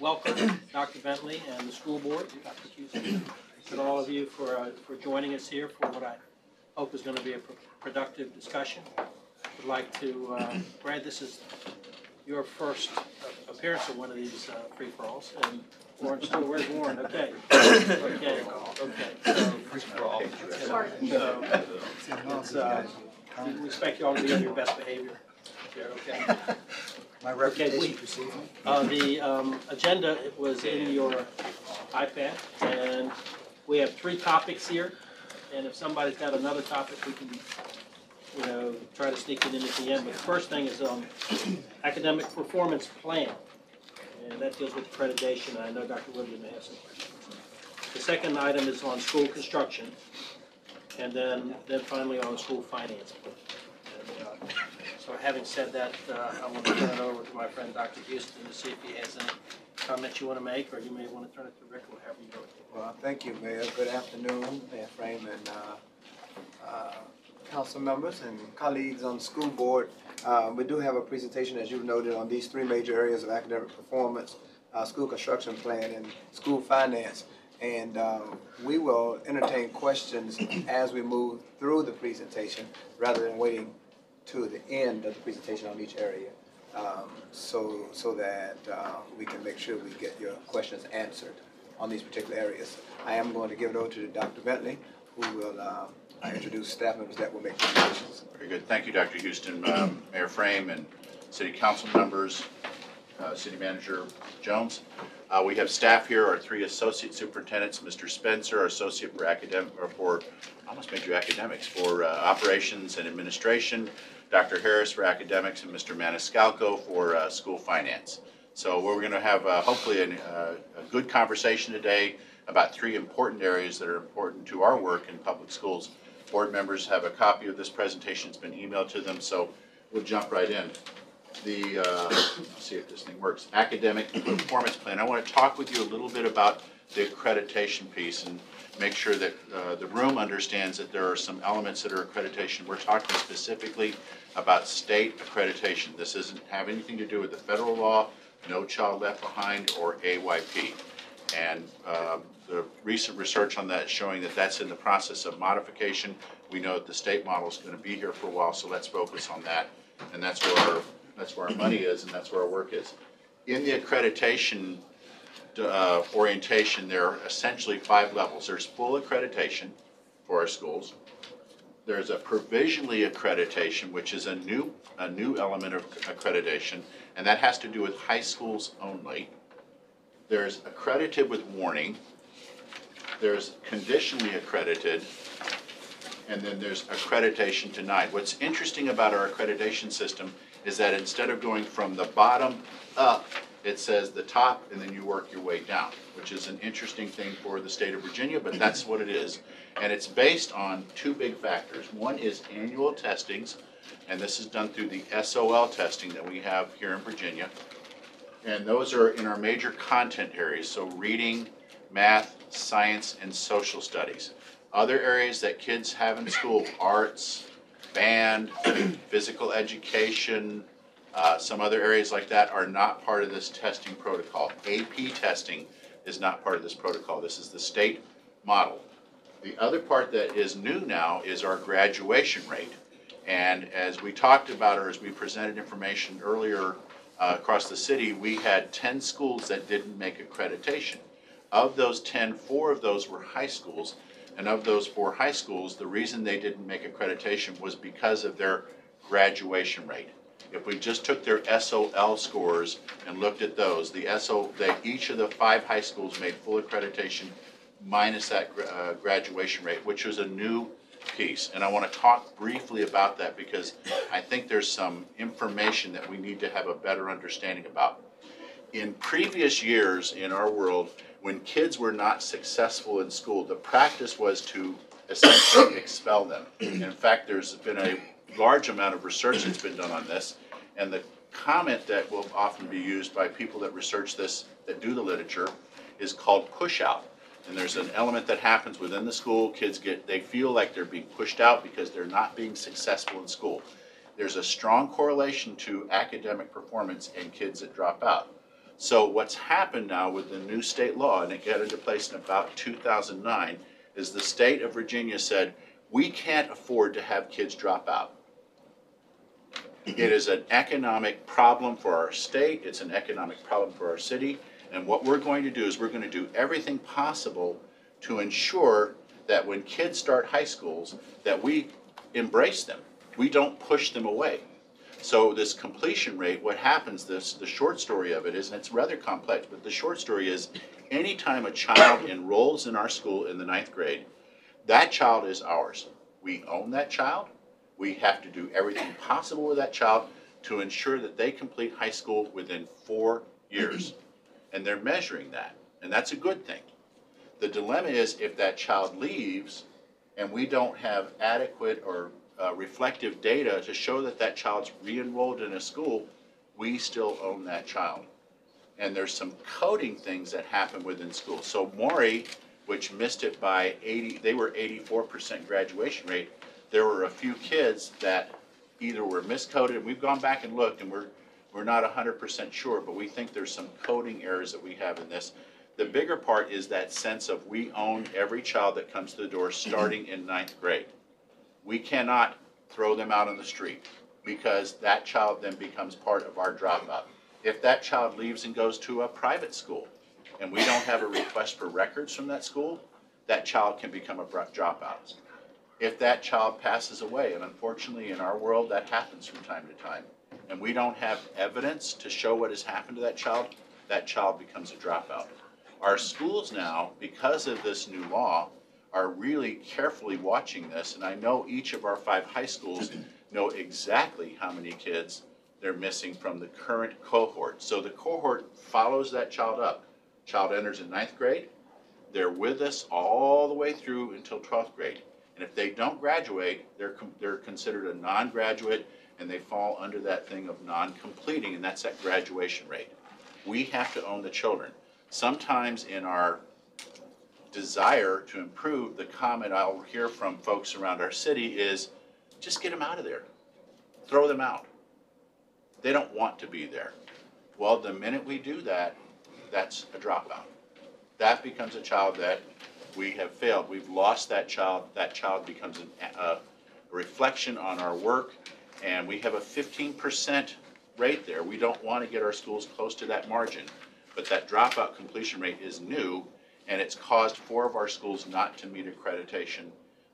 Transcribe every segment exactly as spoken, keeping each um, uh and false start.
welcome Doctor Bentley and the school board, Doctor Houston, and all of you for, uh, for joining us here for what I hope is going to be a pr productive discussion. I would like to, uh, Brad, this is your first appearance at one of these uh, free-for-alls, and Warren's still, where's Warren? Okay. Okay. Okay. So, so uh, we expect you all to be on your best behavior. Okay. My reputation precedes me. Uh, the um, agenda was in your iPad, and we have three topics here. And if somebody's got another topic, we can, you know, try to sneak it in at the end. But the first thing is um, academic performance plan, and that deals with accreditation. I know Doctor Whibley may have some questions. The second item is on school construction, and then then finally on school finance. And, uh, so having said that, uh, I want to turn it over to my friend Doctor Houston to see if he has any comments you want to make, or you may want to turn it to Rick, or however you want to. Well, thank you, Mayor. Good afternoon, Mayor Fraim, and uh, uh, council members and colleagues on the school board. Uh, we do have a presentation, as you've noted, on these three major areas of academic performance, uh, school construction plan, and school finance. And um, we will entertain questions as we move through the presentation rather than waiting to the end of the presentation on each area, um, so, so that uh, we can make sure we get your questions answered on these particular areas. I am going to give it over to Doctor Bentley, who will uh, introduce staff members that will make presentations. Very good. Thank you, Doctor Houston, um, Mayor Fraim, and City Council members, uh, City Manager Jones. Uh, we have staff here, our three associate superintendents, Mister Spencer, our associate for academic, or for, I almost made you academics, for uh, operations and administration, Doctor Harris for academics, and Mister Maniscalco for uh, school finance. So we're going to have uh, hopefully an, uh, a good conversation today about three important areas that are important to our work in public schools. Board members have a copy of this presentation. It's been emailed to them, so we'll jump right in. The, uh, let's see if this thing works, academic performance plan. I want to talk with you a little bit about the accreditation piece and make sure that uh, the room understands that there are some elements that are accreditation. We're talking specifically about state accreditation. This doesn't have anything to do with the federal law, No Child Left Behind, or A Y P. And uh, the recent research on that is showing that that's in the process of modification. We know that the state model is going to be here for a while, so let's focus on that. And that's where our That's where our money is, and that's where our work is. In the accreditation uh, orientation, there are essentially five levels. There's full accreditation for our schools. There's a provisionally accreditation, which is a new, a new element of accreditation, and that has to do with high schools only. There's accredited with warning. There's conditionally accredited. And then there's accreditation denied. What's interesting about our accreditation system is that instead of going from the bottom up, it says the top, and then you work your way down, which is an interesting thing for the state of Virginia, but that's what it is. And it's based on two big factors. One is annual testings, and this is done through the S O L testing that we have here in Virginia. And those are in our major content areas, so reading, math, science, and social studies. Other areas that kids have in school, arts, band, physical education, uh, some other areas like that are not part of this testing protocol. A P testing is not part of this protocol. This is the state model. The other part that is new now is our graduation rate. And as we talked about, or as we presented information earlier uh, across the city, we had ten schools that didn't make accreditation. Of those ten, four of those were high schools. And of those four high schools, the reason they didn't make accreditation was because of their graduation rate. If we just took their S O L scores and looked at those, the S O L, they, each of the five high schools made full accreditation minus that uh, graduation rate, which was a new piece. And I want to talk briefly about that because I think there's some information that we need to have a better understanding about. In previous years in our world, when kids were not successful in school, the practice was to essentially expel them. And in fact, there's been a large amount of research that's been done on this. And the comment that will often be used by people that research this, that do the literature, is called push out. And there's an element that happens within the school. Kids get, they feel like they're being pushed out because they're not being successful in school. There's a strong correlation to academic performance and kids that drop out. So what's happened now with the new state law, and it got into place in about two thousand nine, is the state of Virginia said, we can't afford to have kids drop out. It is an economic problem for our state. It's an economic problem for our city. And what we're going to do is we're going to do everything possible to ensure that when kids start high schools, that we embrace them. We don't push them away. So this completion rate, what happens, this, the short story of it is, and it's rather complex, but the short story is, anytime a child enrolls in our school in the ninth grade, that child is ours. We own that child. We have to do everything possible with that child to ensure that they complete high school within four years. And they're measuring that, and that's a good thing. The dilemma is if that child leaves and we don't have adequate or uh, reflective data to show that that child's re-enrolled in a school, we still own that child. And there's some coding things that happen within school. So Maury, which missed it by eighty, they were eighty-four percent graduation rate. There were a few kids that either were miscoded, and we've gone back and looked, and we're, we're not one hundred percent sure, but we think there's some coding errors that we have in this. The bigger part is that sense of we own every child that comes to the door starting in ninth grade. We cannot throw them out on the street because that child then becomes part of our dropout. If that child leaves and goes to a private school and we don't have a request for records from that school, that child can become a dropout. If that child passes away, and unfortunately in our world that happens from time to time, and we don't have evidence to show what has happened to that child, that child becomes a dropout. Our schools now, because of this new law, are really carefully watching this, and I know each of our five high schools know exactly how many kids they're missing from the current cohort. So the cohort follows that child up. Child enters in ninth grade, they're with us all the way through until twelfth grade. And if they don't graduate, they're, they're considered a non-graduate, and they fall under that thing of non-completing, and that's that graduation rate. We have to own the children. Sometimes in our desire to improve, the comment I'll hear from folks around our city is, just get them out of there. Throw them out. They don't want to be there. Well, the minute we do that, that's a dropout. That becomes a child that we have failed. We've lost that child. That child becomes an, a reflection on our work. And we have a fifteen percent rate there. We don't want to get our schools close to that margin. But that dropout completion rate is new, and it's caused four of our schools not to meet accreditation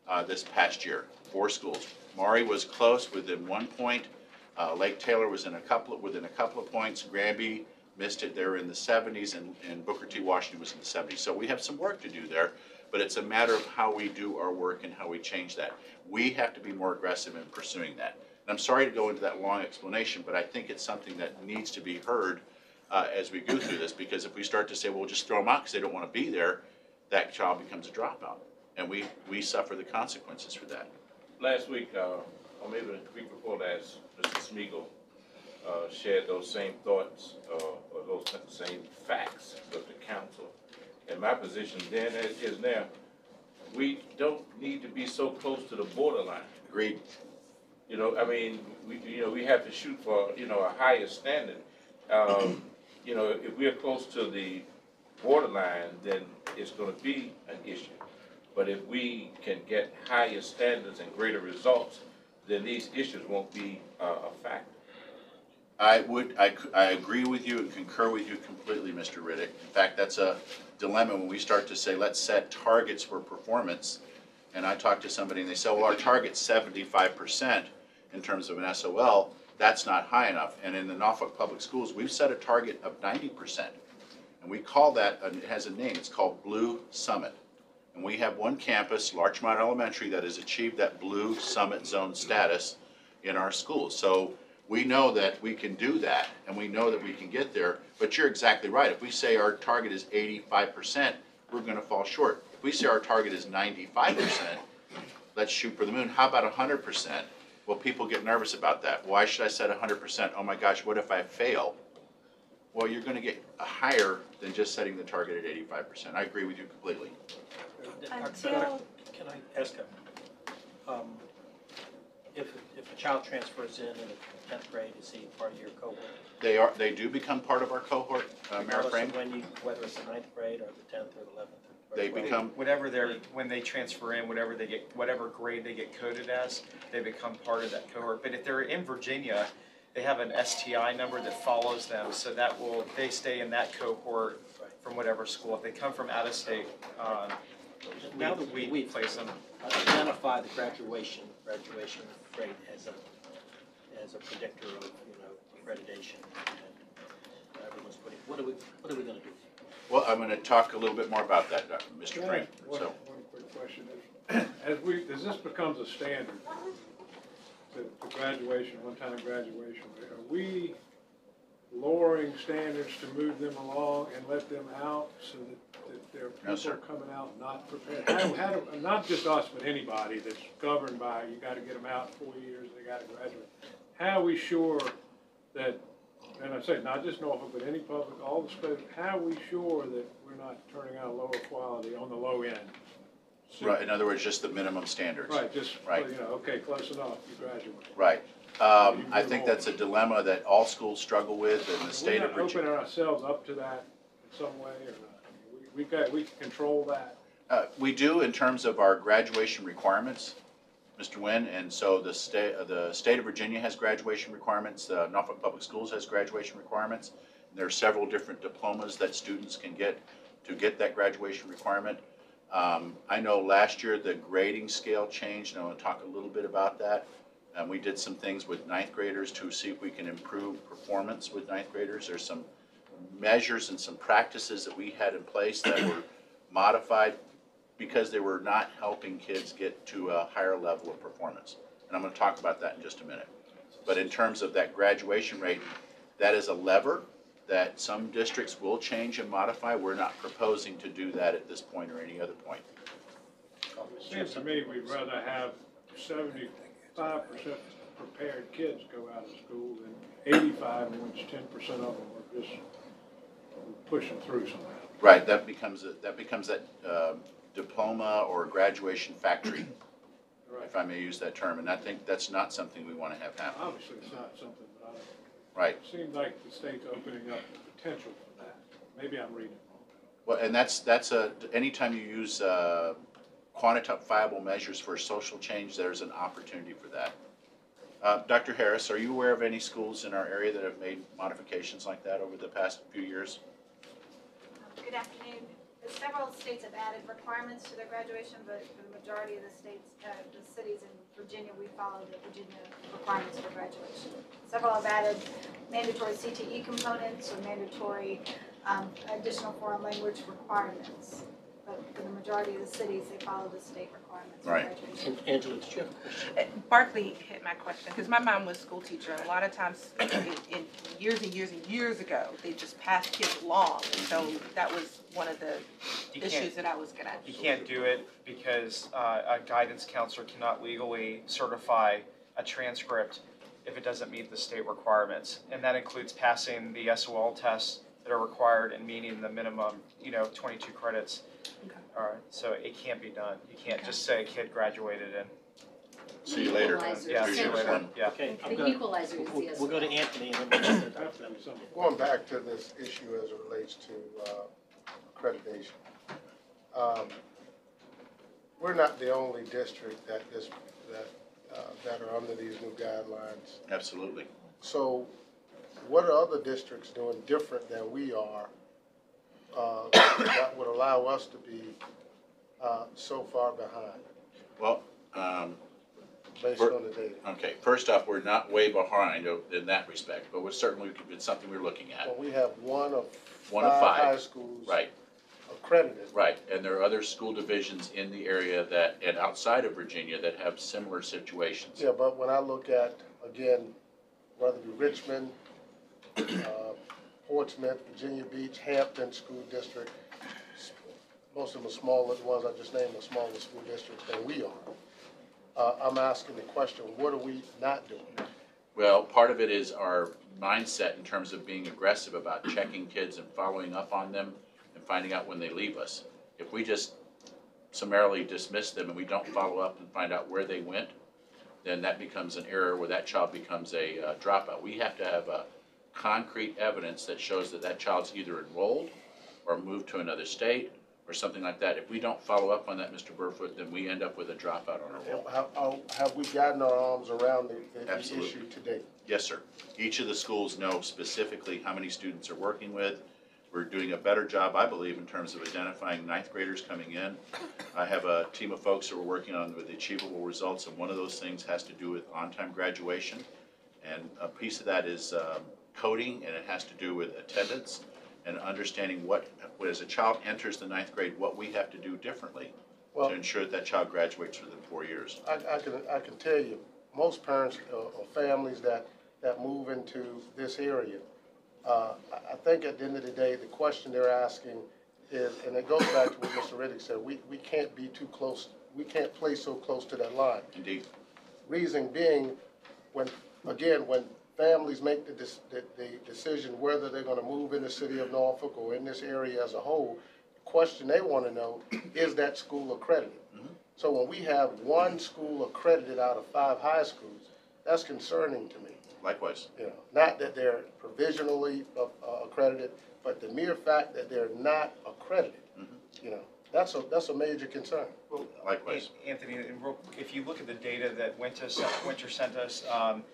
uh, this past year. Four schools. Maury was close within one point. Uh, Lake Taylor was in a couple, within a couple of points. Granby missed it. They were in the seventies, and, and Booker T. Washington was in the seventies. So we have some work to do there, but it's a matter of how we do our work and how we change that. We have to be more aggressive in pursuing that. I'm sorry to go into that long explanation, but I think it's something that needs to be heard uh, as we go through this, because if we start to say, well, we'll just throw them out because they don't want to be there, that child becomes a dropout, and we, we suffer the consequences for that. Last week, uh, or maybe the week before last, Mister Smigiel uh, shared those same thoughts, uh, or those same facts with the council. And my position then as is now, we don't need to be so close to the borderline. Agreed. You know, I mean, we, you know, we have to shoot for, you know, a higher standard. Um, you know, if we're close to the borderline, then it's going to be an issue. But if we can get higher standards and greater results, then these issues won't be uh, a factor. I would, I, I agree with you and concur with you completely, Mister Riddick. In fact, that's a dilemma when we start to say, let's set targets for performance. And I talked to somebody and they said, well, our target's seventy-five percent. In terms of an S O L, that's not high enough. And in the Norfolk Public Schools, we've set a target of ninety percent. And we call that, it has a name, it's called Blue Summit. And we have one campus, Larchmont Elementary, that has achieved that Blue Summit Zone status in our schools. So we know that we can do that, and we know that we can get there. But you're exactly right. If we say our target is eighty-five percent, we're going to fall short. If we say our target is ninety-five percent, let's shoot for the moon. How about one hundred percent? Well, people get nervous about that. Why should I set one hundred percent? Oh my gosh, what if I fail? Well, you're going to get higher than just setting the target at eighty-five percent. I agree with you completely. Until... Can I ask, um, if, if a child transfers in in the tenth grade, is he part of your cohort? They are. They do become part of our cohort, uh, Mayor Fraim. When you, whether it's the ninth grade or the tenth or the eleventh. They become whatever they're when they transfer in, whatever they get, whatever grade they get coded as, they become part of that cohort. But if they're in Virginia, they have an S T I number that follows them, so that will they stay in that cohort from whatever school. If they come from out of state, um, now that we, we place them, identify the graduation graduation rate as a as a predictor of you know accreditation. And everyone's putting what are we what are we going to do? Well, I'm going to talk a little bit more about that, Doctor Mister Fraim. One, so. one quick question is, as we as this becomes a standard, the, the graduation, one-time graduation, are we lowering standards to move them along and let them out so that, that there are people no, sir. coming out not prepared? How, how do, not just us, but anybody that's governed by you got to get them out in four years, they got to graduate. How are we sure that? And I say not just Norfolk, but any public, all the states. How are we sure that we're not turning out lower quality on the low end? So, right. In other words, just the minimum standards. Right. Just right. You know, okay, close enough. You graduate. Right. Um, you I think more. that's a dilemma that all schools struggle with in the we're state not of Virginia. Opening ourselves up to that in some way or not. I mean, we we got we can control that. Uh, we do in terms of our graduation requirements. Mister Wynn, and so the state, the state of Virginia has graduation requirements. The Norfolk Public Schools has graduation requirements. And there are several different diplomas that students can get to get that graduation requirement. Um, I know last year the grading scale changed, and I want to talk a little bit about that. And we did some things with ninth graders to see if we can improve performance with ninth graders. There's some measures and some practices that we had in place that were modified because they were not helping kids get to a higher level of performance. And I'm going to talk about that in just a minute. But in terms of that graduation rate, that is a lever that some districts will change and modify. We're not proposing to do that at this point or any other point. It seems to me we'd rather have seventy-five percent prepared kids go out of school than eighty-five, in which ten percent of them are just pushing through somehow. Right, that becomes, a, that becomes that... Um, diploma or graduation factory, right. if I may use that term, and I think that's not something we want to have happen. Obviously, it's not something that I, right. It seems like the state's opening up the potential for that. Maybe I'm reading wrong. Well, and that's that's a anytime you use uh, quantifiable measures for social change, there's an opportunity for that. Uh, Doctor Harris, are you aware of any schools in our area that have made modifications like that over the past few years? Good afternoon. Several states have added requirements to their graduation, but for the majority of the states, uh, the cities in Virginia, we follow the Virginia requirements for graduation. Several have added mandatory C T E components or mandatory um, additional foreign language requirements. But for the majority of the cities, they follow the state requirements. Right. For graduation. And Angela, did you have a question? Barkley hit my question because my mom was a school teacher, and a lot of times, in, in years and years and years ago, they just passed kids along, and so that was one of the you issues that I was going to. You can't do it because uh, a guidance counselor cannot legally certify a transcript if it doesn't meet the state requirements, and that includes passing the S O L tests that are required and meeting the minimum, you know, twenty-two credits. Okay. All right, so it can't be done. You can't okay. just say a kid graduated and see you later. Yeah, see you later. Yeah. Okay. The gonna, equalizer is we'll, we'll go to Anthony and then we'll talk to them. Going back to this issue as it relates to uh, accreditation, um, we're not the only district that this that uh, that are under these new guidelines. Absolutely. So, what are other districts doing different than we are? Uh, that would allow us to be uh, so far behind? Well, um, based on the data. Okay, first off, we're not way behind in that respect, but it's certainly it's something we're looking at. Well, we have one of one five, of five high schools right. accredited. Right, and there are other school divisions in the area that and outside of Virginia that have similar situations. Yeah, but when I look at, again, whether it be Richmond, uh, Portsmouth, Virginia Beach, Hampton school district. Most of them are smaller ones. I just named the smaller school districts than we are. Uh, I'm asking the question: what are we not doing? Well, part of it is our mindset in terms of being aggressive about checking kids and following up on them and finding out when they leave us. If we just summarily dismiss them and we don't follow up and find out where they went, then that becomes an error where that child becomes a uh, dropout. We have to have a concrete evidence that shows that that child's either enrolled or moved to another state or something like that. If we don't follow up on that, Mister Burfoot, then we end up with a dropout on our roll. How, how, have we gotten our arms around the, the issue today? Yes, sir. Each of the schools know specifically how many students are working with. We're doing a better job, I believe, in terms of identifying ninth graders coming in. I have a team of folks that we're working on with the achievable results, and one of those things has to do with on-time graduation. And a piece of that is um, coding, and it has to do with attendance and understanding what, as a child enters the ninth grade, what we have to do differently well, to ensure that, that child graduates within four years. I, I, can, I can tell you, most parents uh, or families that, that move into this area, uh, I think at the end of the day, the question they're asking is, and it goes back to what Mister Riddick said, we, we can't be too close, we can't play so close to that line. Indeed. Reason being, when, again, when families make the, the, the decision whether they're going to move in the city of Norfolk or in this area as a whole, the question they want to know, is that school accredited? Mm-hmm. So when we have one school accredited out of five high schools, that's concerning to me. Likewise. You know, not that they're provisionally uh, accredited, but the mere fact that they're not accredited, mm-hmm. you know, that's a, that's a major concern. Well, likewise. Anthony, if you look at the data that Winter sent us, um,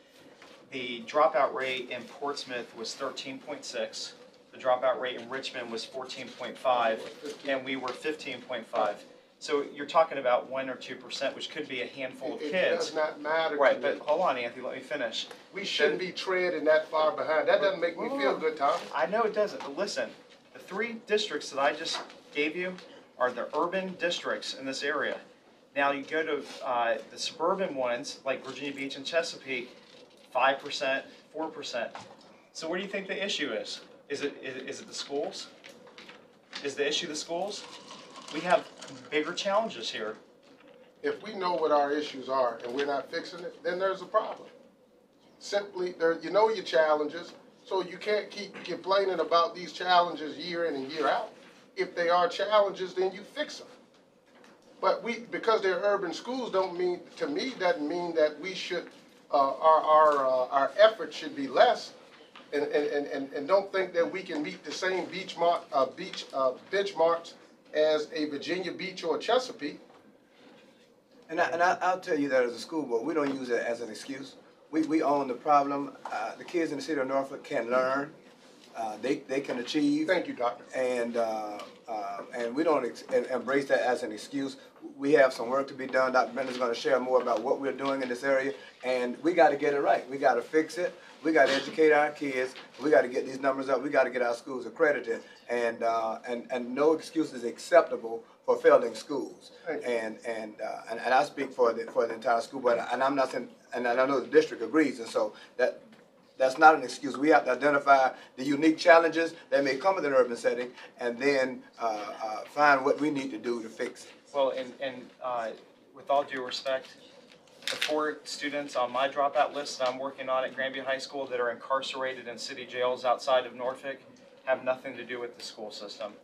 the dropout rate in Portsmouth was thirteen point six. The dropout rate in Richmond was fourteen point five, and we were fifteen point five. So you're talking about one or two percent, which could be a handful of kids. It does not matter. Right, but hold on, Anthony. Let me finish. We shouldn't be treading that far behind. That doesn't make me feel good, Tom. I know it doesn't. But listen, the three districts that I just gave you are the urban districts in this area. Now you go to uh, the suburban ones like Virginia Beach and Chesapeake. five percent, four percent. So what do you think the issue is? Is it, is, is it the schools? Is the issue the schools? We have bigger challenges here. If we know what our issues are and we're not fixing it, then there's a problem. Simply, there, you know your challenges, so you can't keep complaining about these challenges year in and year out. If they are challenges, then you fix them. But we, because they're urban schools, don't mean, to me, doesn't mean that we should Uh, our our, uh, our effort should be less, and, and, and, and don't think that we can meet the same beach mark, uh, beach uh, benchmarks as a Virginia Beach or a Chesapeake. And, I, and I, I'll tell you that as a school board, we don't use it as an excuse. We, we own the problem. Uh, the kids in the city of Norfolk can learn. Uh, they, they can achieve. Thank you, Doctor. And, uh, uh, and we don't ex embrace that as an excuse. We have some work to be done. Doctor Bentley's going to share more about what we're doing in this area. And we got to get it right. We got to fix it. We got to educate our kids. We got to get these numbers up. We got to get our schools accredited. And, uh, and, and no excuse is acceptable for failing schools. And, and, uh, and, and I speak for the, for the entire school board. And I'm not saying, and I know the district agrees. And so that, that's not an excuse. We have to identify the unique challenges that may come with an urban setting and then uh, uh, find what we need to do to fix it. Well, and, and uh, with all due respect, the four students on my dropout list that I'm working on at Granby High School that are incarcerated in city jails outside of Norfolk have nothing to do with the school system.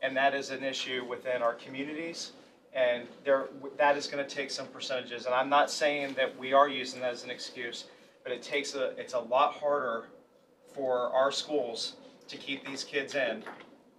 And that is an issue within our communities, and there, that is going to take some percentages. And I'm not saying that we are using that as an excuse, but it takes a, it's a lot harder for our schools to keep these kids in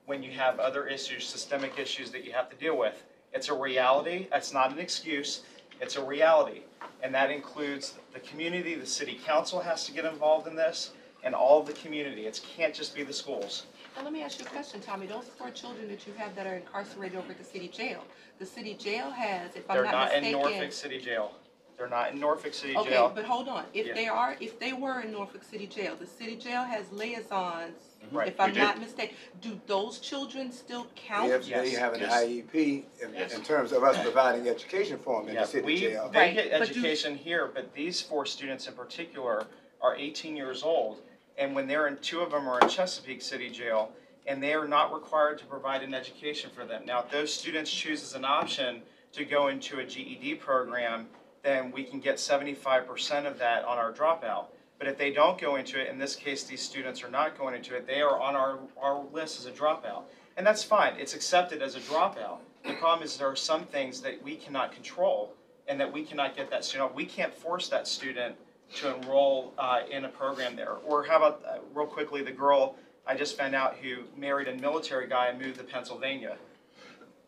when you have other issues, systemic issues that you have to deal with. It's a reality. That's not an excuse. It's a reality. And that includes the community. The city council has to get involved in this, and all of the community. It can't just be the schools. Now let me ask you a question, Tommy. Those four children that you have that are incarcerated over at the city jail, the city jail has, if I'm not mistaken... They're not in Norfolk City Jail. They're not in Norfolk City Jail. Okay, but hold on. If yeah. they are, if they were in Norfolk City Jail, the city jail has liaisons. Right. If I'm not mistaken, do those children still count? If yes. they have an yes. I E P, in, yes. in terms of us providing education for them in yeah. the city we, jail, they right. get education but do, here. But these four students in particular are eighteen years old, and when they're in, two of them are in Chesapeake City Jail, and they are not required to provide an education for them. Now, if those students choose as an option to go into a G E D program, then we can get seventy-five percent of that on our dropout. But if they don't go into it, in this case these students are not going into it, they are on our, our list as a dropout. And that's fine, it's accepted as a dropout. The problem is there are some things that we cannot control and that we cannot get that student. We can't force that student to enroll uh, in a program there. Or how about, uh, real quickly, the girl I just found out who married a military guy and moved to Pennsylvania.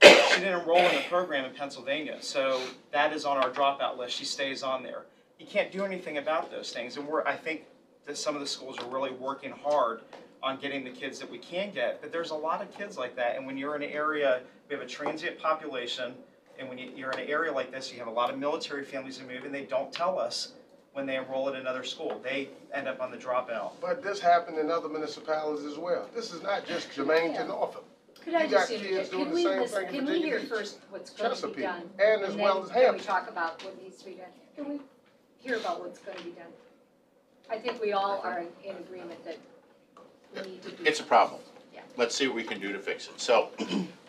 She didn't enroll in the program in Pennsylvania, so that is on our dropout list. She stays on there. You can't do anything about those things, and we're, I think that some of the schools are really working hard on getting the kids that we can get, but there's a lot of kids like that, and when you're in an area, we have a transient population, and when you're in an area like this, you have a lot of military families who move, and they don't tell us when they enroll at another school. They end up on the dropout. But this happened in other municipalities as well. This is not just germane to Norfolk. Could I just interject? Can we can we hear first what's going to be done, and as well as Hampton? Can we talk about what needs to be done? Can we hear about what's going to be done? I think we all are in agreement that we need to do. It's a problem. Yeah. Let's see what we can do to fix it. So,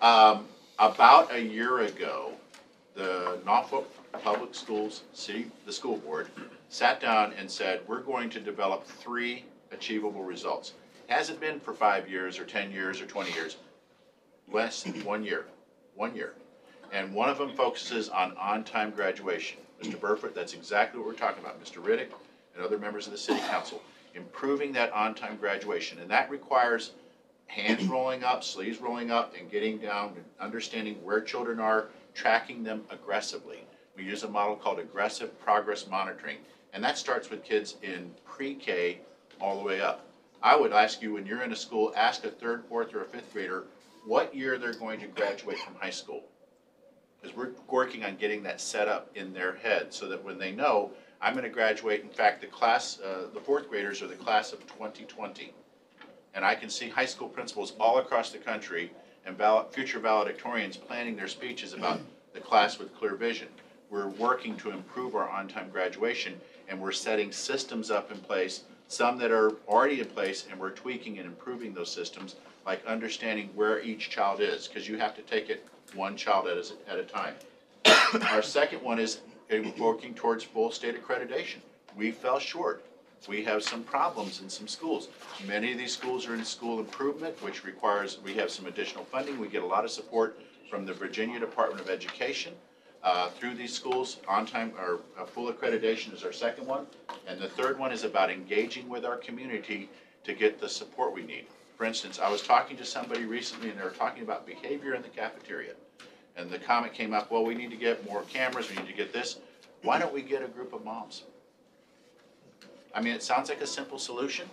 um, about a year ago, the Norfolk Public Schools City, the school board, sat down and said, we're going to develop three achievable results. Hasn't been for five years or ten years or twenty years. Less than one year, one year. And one of them focuses on on-time graduation. Mister Burfoot, that's exactly what we're talking about. Mister Riddick and other members of the city council, improving that on-time graduation. And that requires hands rolling up, sleeves rolling up, and getting down and understanding where children are, tracking them aggressively. We use a model called aggressive progress monitoring. And that starts with kids in pre-K all the way up. I would ask you, when you're in a school, ask a third, fourth, or a fifth grader what year they're going to graduate from high school. Because we're working on getting that set up in their head so that when they know, I'm going to graduate, in fact, the class, uh, the fourth graders are the class of twenty twenty. And I can see high school principals all across the country and val- future valedictorians planning their speeches about the class with clear vision. We're working to improve our on-time graduation, and we're setting systems up in place, some that are already in place, and we're tweaking and improving those systems, like understanding where each child is, because you have to take it one child at a, at a time. Our second one is working towards full state accreditation. We fell short. We have some problems in some schools. Many of these schools are in school improvement, which requires, we have some additional funding. We get a lot of support from the Virginia Department of Education uh, through these schools. On time, or uh, full accreditation is our second one. And the third one is about engaging with our community to get the support we need. For instance, I was talking to somebody recently, and they were talking about behavior in the cafeteria. And the comment came up, well, we need to get more cameras, we need to get this. Why don't we get a group of moms? I mean, it sounds like a simple solution,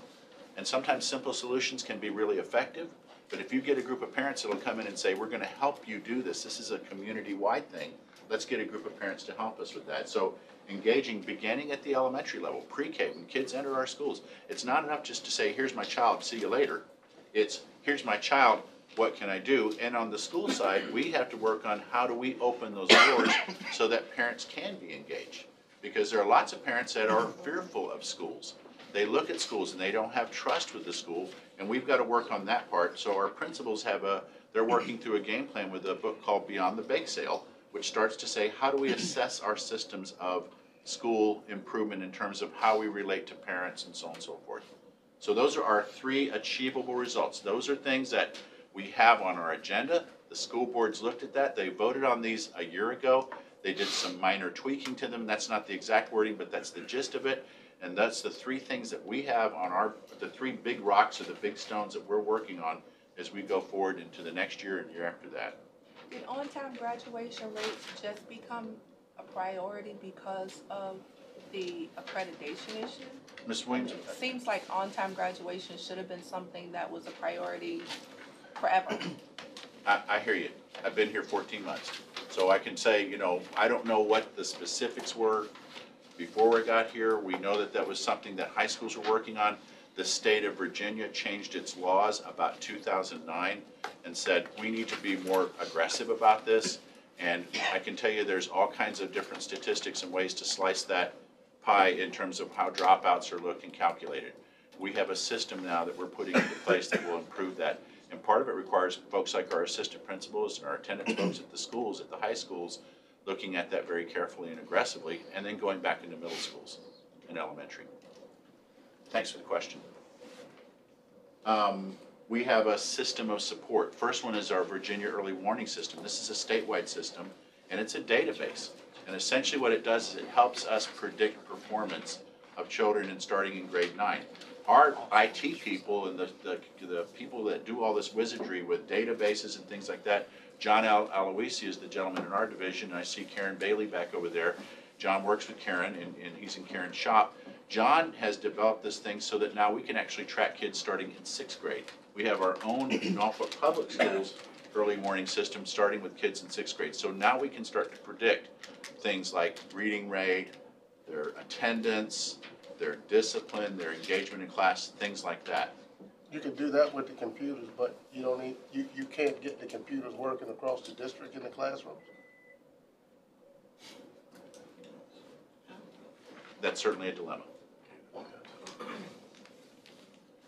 and sometimes simple solutions can be really effective, but if you get a group of parents that'll come in and say, we're going to help you do this, this is a community-wide thing, let's get a group of parents to help us with that. So engaging, beginning at the elementary level, pre-K, when kids enter our schools, it's not enough just to say, here's my child, see you later. It's, here's my child, what can I do? And on the school side, we have to work on how do we open those doors so that parents can be engaged. Because there are lots of parents that are fearful of schools. They look at schools and they don't have trust with the school, and we've got to work on that part. So our principals have a, they're working through a game plan with a book called Beyond the Bake Sale, which starts to say, how do we assess our systems of school improvement in terms of how we relate to parents and so on and so forth. So those are our three achievable results. Those are things that we have on our agenda. The school boards looked at that. They voted on these a year ago. They did some minor tweaking to them. That's not the exact wording, but that's the gist of it. And that's the three things that we have on our, the three big rocks or the big stones that we're working on as we go forward into the next year and year after that. Did on-time graduation rates just become a priority because of the accreditation issue? Miz Williams? It seems like on-time graduation should have been something that was a priority forever. I, I hear you. I've been here fourteen months. So I can say, you know, I don't know what the specifics were before I got here. We know that that was something that high schools were working on. The state of Virginia changed its laws about two thousand nine and said, we need to be more aggressive about this. And I can tell you there's all kinds of different statistics and ways to slice that pie in terms of how dropouts are looked and calculated. We have a system now that we're putting into place that will improve that. And part of it requires folks like our assistant principals and our attendance folks at the schools, at the high schools, looking at that very carefully and aggressively, and then going back into middle schools and elementary. Thanks for the question. Um, we have a system of support. First one is our Virginia Early Warning System. This is a statewide system, and it's a database. And essentially what it does is it helps us predict performance of children in starting in grade nine. Our I T people and the, the, the people that do all this wizardry with databases and things like that, John Al Aloisi is the gentleman in our division, and I see Karen Bailey back over there. John works with Karen, and, and he's in Karen's shop. John has developed this thing so that now we can actually track kids starting in sixth grade. We have our own Norfolk Public Schools early warning system starting with kids in sixth grade. So now we can start to predict things like reading rate, their attendance, their discipline, their engagement in class, things like that. You can do that with the computers, but you don't need, you, you can't get the computers working across the district in the classrooms. That's certainly a dilemma.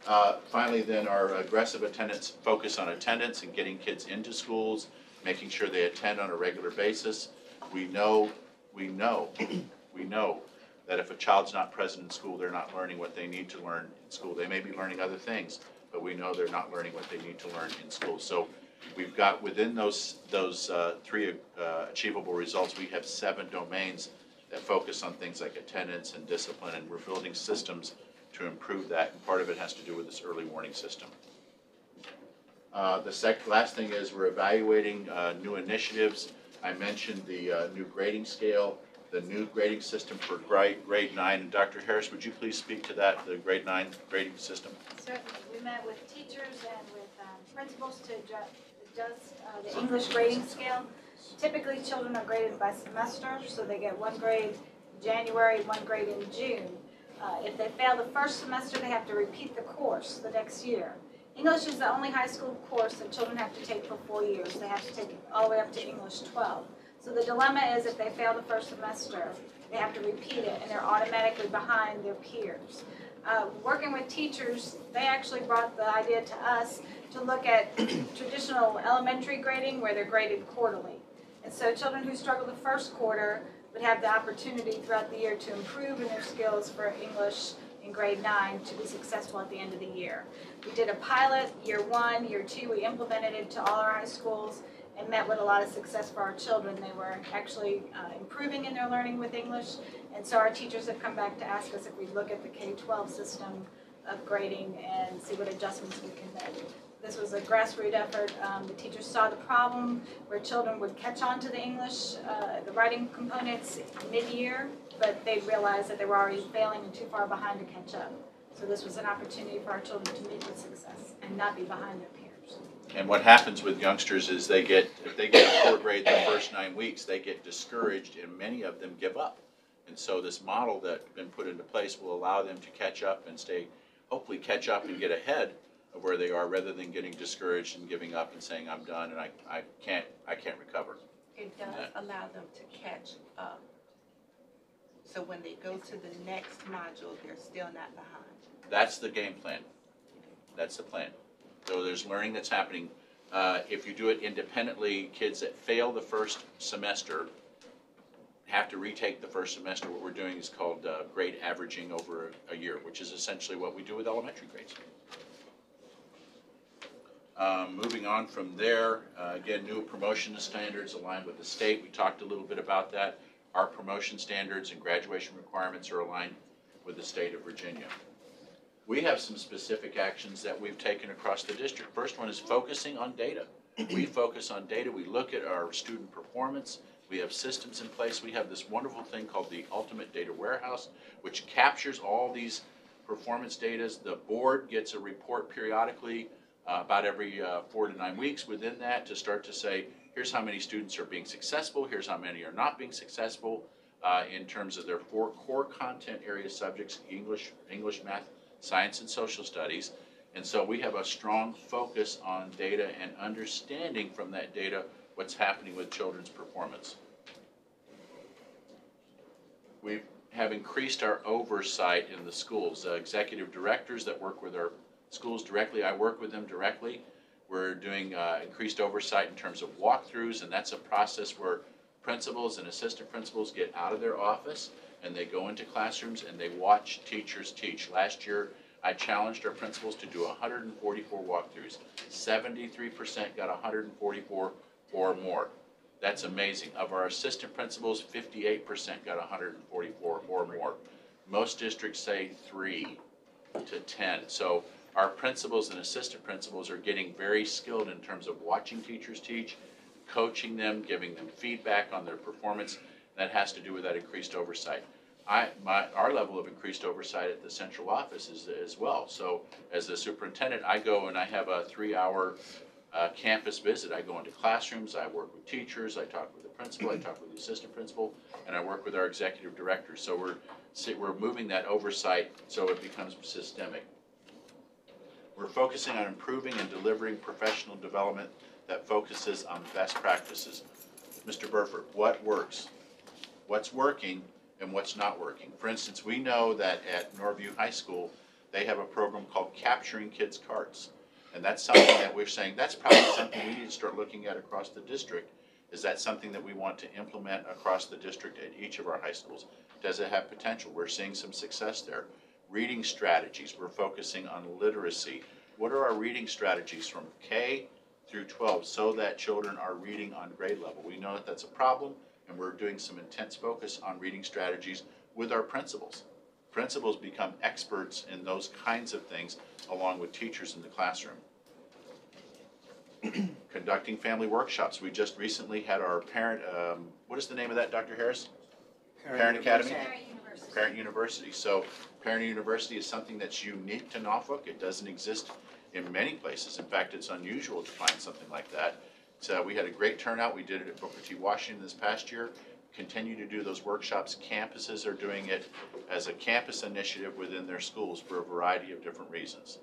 Uh, finally, then, our aggressive attendance focus on attendance and getting kids into schools, making sure they attend on a regular basis. We know, we know, we know that if a child's not present in school, they're not learning what they need to learn in school. They may be learning other things, but we know they're not learning what they need to learn in school. So we've got within those, those uh, three uh, achievable results, we have seven domains that focus on things like attendance and discipline, and we're building systems to improve that, and part of it has to do with this early warning system. Uh, the sec last thing is we're evaluating uh, new initiatives. I mentioned the uh, new grading scale, the new grading system for grade, grade nine. And Doctor Harris, would you please speak to that, the grade nine grading system? Certainly. We met with teachers and with um, principals to adjust uh, the English grading scale. Typically, children are graded by semester, so they get one grade in January, one grade in June. Uh, if they fail the first semester, they have to repeat the course the next year. English is the only high school course that children have to take for four years. They have to take it all the way up to English twelve. So the dilemma is if they fail the first semester, they have to repeat it, and they're automatically behind their peers. Uh, working with teachers, they actually brought the idea to us to look at traditional elementary grading where they're graded quarterly. And so children who struggle the first quarter would have the opportunity throughout the year to improve in their skills for English in grade nine to be successful at the end of the year. We did a pilot, year one, year two, we implemented it to all our high schools and met with a lot of success for our children. They were actually uh, improving in their learning with English, and so our teachers have come back to ask us if we look at the K twelve system of grading and see what adjustments we can make. This was a grassroots effort. Um, the teachers saw the problem where children would catch on to the English, uh, the writing components mid-year, but they realized that they were already failing and too far behind to catch up. So this was an opportunity for our children to meet with success and not be behind their peers. And what happens with youngsters is they get, if they get a poor grade the first nine weeks, they get discouraged and many of them give up. And so this model that's been put into place will allow them to catch up and stay, hopefully catch up and get ahead of where they are, rather than getting discouraged and giving up and saying I'm done and I, I can't I can't recover. It does yeah. allow them to catch up. So when they go to the next module, they're still not behind. That's the game plan. That's the plan. So there's learning that's happening. Uh, if you do it independently, kids that fail the first semester have to retake the first semester. What we're doing is called uh, grade averaging over a year, which is essentially what we do with elementary grades. Um, moving on from there, uh, again, new promotion standards aligned with the state. We talked a little bit about that. Our promotion standards and graduation requirements are aligned with the state of Virginia. We have some specific actions that we've taken across the district. First one is focusing on data. We focus on data. We look at our student performance. We have systems in place. We have this wonderful thing called the Ultimate Data Warehouse, which captures all these performance data. The board gets a report periodically. Uh, about every uh, four to nine weeks within that to start to say, here's how many students are being successful, here's how many are not being successful uh, in terms of their four core content area subjects, English, English, math, science, and social studies. And so we have a strong focus on data and understanding from that data what's happening with children's performance. We have increased our oversight in the schools. Uh, executive directors that work with our schools directly. I work with them directly. We're doing uh, increased oversight in terms of walkthroughs, and that's a process where principals and assistant principals get out of their office and they go into classrooms and they watch teachers teach. Last year, I challenged our principals to do one hundred forty-four walkthroughs. seventy-three percent got one hundred forty-four or more. That's amazing. Of our assistant principals, fifty-eight percent got one hundred forty-four or more. Most districts say three to ten. So our principals and assistant principals are getting very skilled in terms of watching teachers teach, coaching them, giving them feedback on their performance. That has to do with that increased oversight. I, my, our level of increased oversight at the central office is as well. So as the superintendent, I go and I have a three-hour uh, campus visit. I go into classrooms, I work with teachers, I talk with the principal, I talk with the assistant principal, and I work with our executive director. So we're, we're moving that oversight so it becomes systemic. We're focusing on improving and delivering professional development that focuses on best practices. Mister Burfoot, what works? What's working and what's not working? For instance, we know that at Norview High School, they have a program called Capturing Kids' Carts. And that's something that we're saying, that's probably something we need to start looking at across the district. Is that something that we want to implement across the district at each of our high schools? Does it have potential? We're seeing some success there. Reading strategies, we're focusing on literacy. What are our reading strategies from K through twelve so that children are reading on grade level? We know that that's a problem, and we're doing some intense focus on reading strategies with our principals. Principals become experts in those kinds of things along with teachers in the classroom. Conducting family workshops. We just recently had our parent, um, what is the name of that, Doctor Harris? Parent, parent Academy? Parent University. Parent University. So Parent University is something that's unique to Norfolk. It doesn't exist in many places. In fact, it's unusual to find something like that. So we had a great turnout. We did it at Booker T. Washington this past year. Continue to do those workshops. Campuses are doing it as a campus initiative within their schools for a variety of different reasons.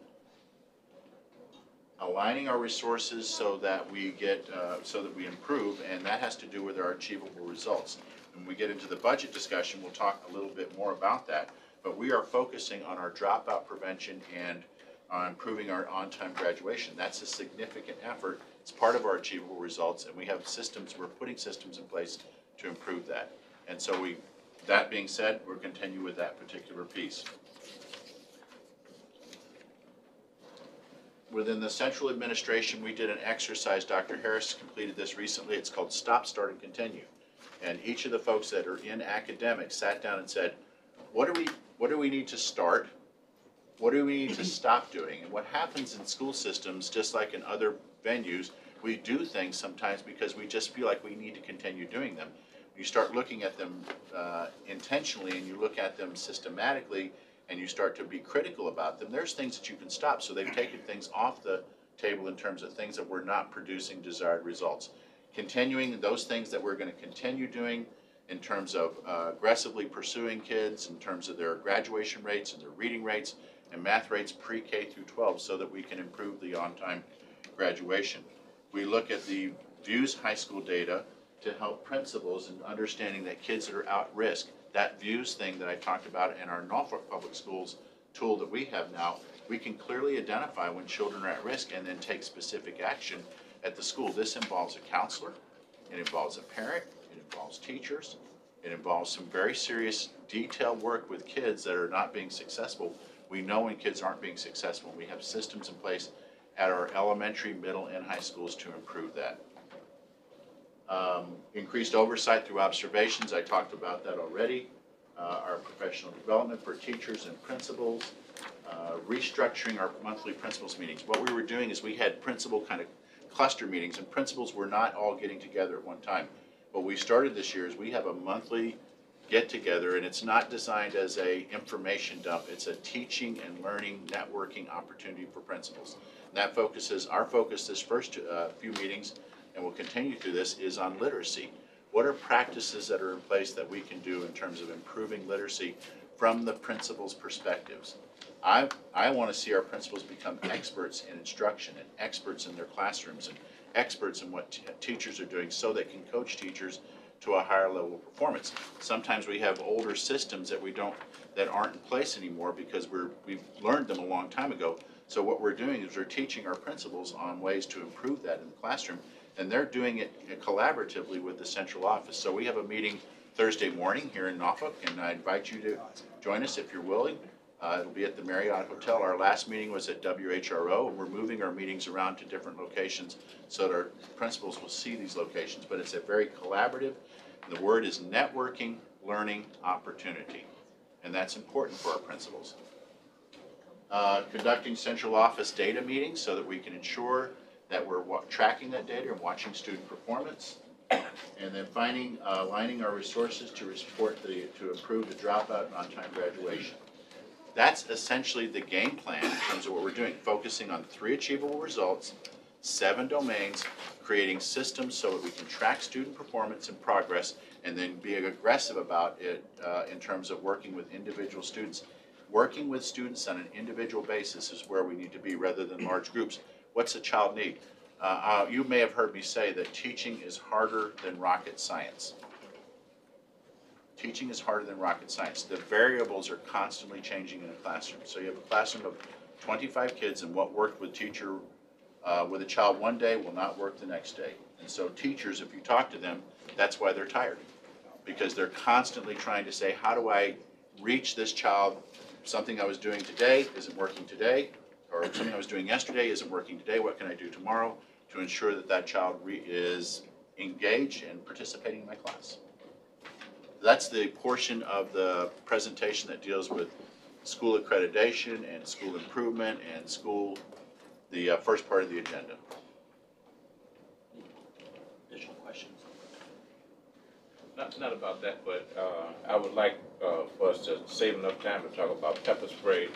Aligning our resources so that we get, uh, so that we improve, and that has to do with our achievable results. When we get into the budget discussion, we'll talk a little bit more about that. But we are focusing on our dropout prevention and on improving our on-time graduation. That's a significant effort. It's part of our achievable results, and we have systems, we're putting systems in place to improve that. And so we, that being said, we'll continue with that particular piece. Within the central administration, we did an exercise. Doctor Harris completed this recently. It's called Stop, Start, and Continue. And each of the folks that are in academics sat down and said, what do we, what do we need to start? What do we need to stop doing? And what happens in school systems, just like in other venues, we do things sometimes because we just feel like we need to continue doing them. You start looking at them uh, intentionally, and you look at them systematically, and you start to be critical about them. There's things that you can stop. So they've taken things off the table in terms of things that were not producing desired results. Continuing those things that we're going to continue doing in terms of uh, aggressively pursuing kids, in terms of their graduation rates and their reading rates, and math rates pre K through twelve so that we can improve the on-time graduation. We look at the V U W S high school data to help principals in understanding that kids that are at risk, that V U W S thing that I talked about in our Norfolk Public Schools tool that we have now, we can clearly identify when children are at risk and then take specific action at the school. This involves a counselor, it involves a parent, it involves teachers, it involves some very serious detailed work with kids that are not being successful. We know when kids aren't being successful. We have systems in place at our elementary, middle, and high schools to improve that. Um, increased oversight through observations. I talked about that already. Uh, our professional development for teachers and principals. Uh, restructuring our monthly principals meetings. What we were doing is we had principal kind of cluster meetings, and principals were not all getting together at one time. What we started this year is we have a monthly get together, and it's not designed as a information dump. It's a teaching and learning networking opportunity for principals. And that focuses, our focus this first uh, few meetings, and we'll continue through this, is on literacy. What are practices that are in place that we can do in terms of improving literacy from the principals' perspectives? I, I want to see our principals become experts in instruction and experts in their classrooms and experts in what t teachers are doing so they can coach teachers to a higher level of performance. Sometimes we have older systems that we don't, that aren't in place anymore because we're, we've learned them a long time ago. So what we're doing is we're teaching our principals on ways to improve that in the classroom, and they're doing it collaboratively with the central office. So we have a meeting Thursday morning here in Norfolk, and I invite you to join us if you're willing. Uh, it'll be at the Marriott Hotel. Our last meeting was at W H R O, and we're moving our meetings around to different locations so that our principals will see these locations. But it's a very collaborative, the word is networking, learning opportunity. And that's important for our principals. Uh, conducting central office data meetings so that we can ensure that we're tracking that data and watching student performance. And then finding, uh, aligning our resources to support the, to improve the dropout and on-time graduation. That's essentially the game plan in terms of what we're doing, focusing on three achievable results, seven domains, creating systems so that we can track student performance and progress, and then being aggressive about it uh, in terms of working with individual students. Working with students on an individual basis is where we need to be rather than large groups. What's a child need? Uh, you may have heard me say that teaching is harder than rocket science. Teaching is harder than rocket science. The variables are constantly changing in a classroom. So you have a classroom of twenty-five kids, and what worked with teacher uh, with a child one day will not work the next day. And so teachers, if you talk to them, that's why they're tired, because they're constantly trying to say, how do I reach this child? Something I was doing today isn't working today, or something I was doing yesterday isn't working today. What can I do tomorrow to ensure that that child re is engaged and participating in my class? That's the portion of the presentation that deals with school accreditation and school improvement and school, the uh, first part of the agenda. Additional questions? Not, not about that, but uh, I would like uh, for us to save enough time to talk about pepper spray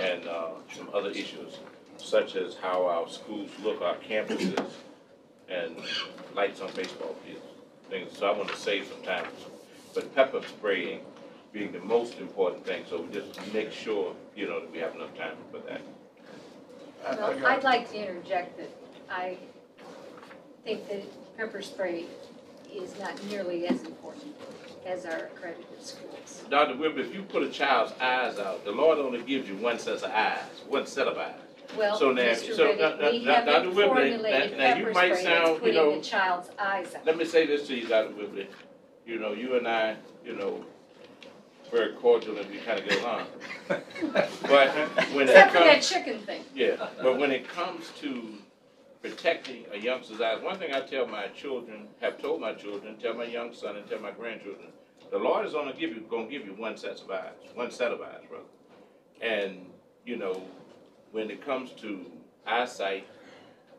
and uh, some other issues, such as how our schools look, our campuses, and lights on baseball fields. Things. So I want to save some time. But pepper spraying being the most important thing, so we just make sure, you know, that we have enough time for that. Well, I'd like to interject that I think that pepper spray is not nearly as important as our accredited schools. Doctor Whibley, if you put a child's eyes out, the Lord only gives you one set of eyes, one set of eyes. Well, so now, Mister so Riddick, now, we now, haven't Doctor Whibley, now, now you might sound, you know, the child's eyes out. Let me say this to you, Doctor Whibley. You know, you and I, you know, very cordial and we kind of get along. But when Except it comes, for that chicken thing. Yeah, but when it comes to protecting a youngster's eyes, one thing I tell my children, have told my children, tell my young son and tell my grandchildren, the Lord is going to give you, going to give you one set of eyes, one set of eyes, brother. And, you know, when it comes to eyesight,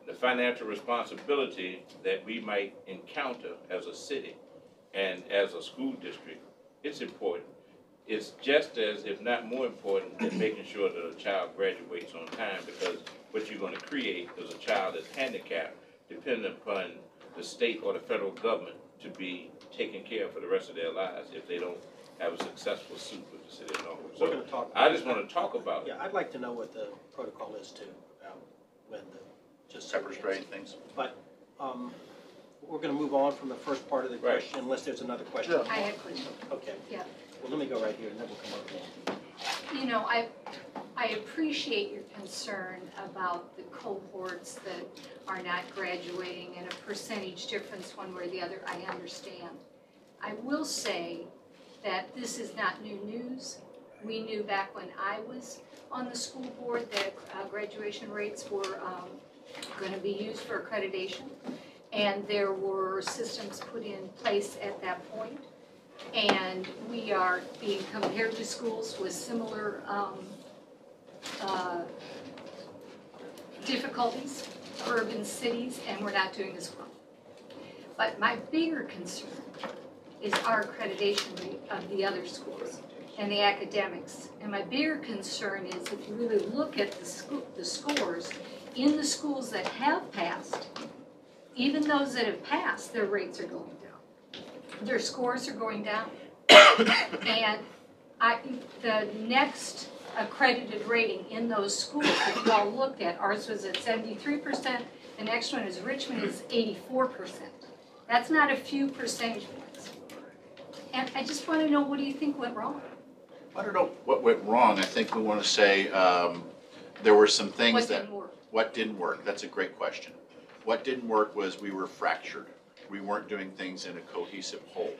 the financial responsibility that we might encounter as a city, and as a school district, it's important. It's just as, if not more important, than making sure that a child graduates on time, because what you're going to create is a child that's handicapped, depending upon the state or the federal government to be taken care of for the rest of their lives if they don't have a successful suit with the city of Norfolk. So We're going to talk I just want to talk about yeah, it. Yeah, I'd like to know what the protocol is, too, about when the just pepper spray things. But, um, we're going to move on from the first part of the question, right, unless there's another question. Yeah. I have a question. Okay. Yeah. Well, let me go right here, and then we'll come over there. You know, I, I appreciate your concern about the cohorts that are not graduating and a percentage difference one way or the other. I understand. I will say that this is not new news. We knew back when I was on the school board that uh, graduation rates were um, going to be used for accreditation. And there were systems put in place at that point. And we are being compared to schools with similar um, uh, difficulties, urban cities, and we're not doing as well. But my bigger concern is our accreditation rate of the other schools and the academics. And my bigger concern is if you really look at the, sc the scores in the schools that have passed, even those that have passed, their rates are going down. Their scores are going down. And I, the next accredited rating in those schools that we all looked at, ours was at seventy-three percent. The next one is Richmond is eighty-four percent. That's not a few percentage points. And I just want to know, what do you think went wrong? I don't know what went wrong. I think we want to say um, there were some things what that... What didn't work? What didn't work? That's a great question. What didn't work was we were fractured. We weren't doing things in a cohesive whole.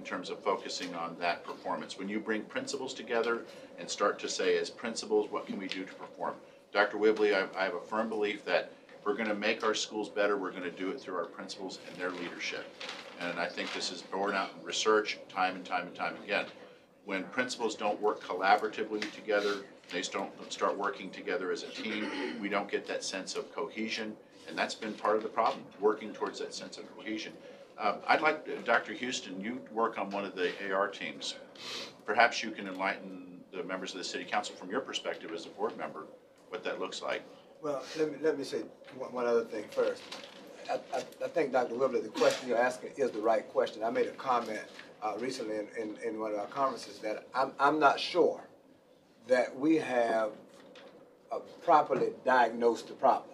in terms of focusing on that performance. When you bring principals together and start to say, as principals, what can we do to perform? Doctor Whibley, I, I have a firm belief that if we're going to make our schools better, we're going to do it through our principals and their leadership. And I think this is borne out in research time and time and time again. When principals don't work collaboratively together, they don't start working together as a team, we don't get that sense of cohesion, and that's been part of the problem, working towards that sense of cohesion. Uh, I'd like, uh, Doctor Houston, you work on one of the A R teams. Perhaps you can enlighten the members of the City Council from your perspective as a board member what that looks like. Well, let me, let me say one, one other thing first. I, I, I think, Doctor Whibley, the question you're asking is the right question. I made a comment uh, recently in, in, in one of our conferences that I'm, I'm not sure that we have uh, properly diagnosed the problem.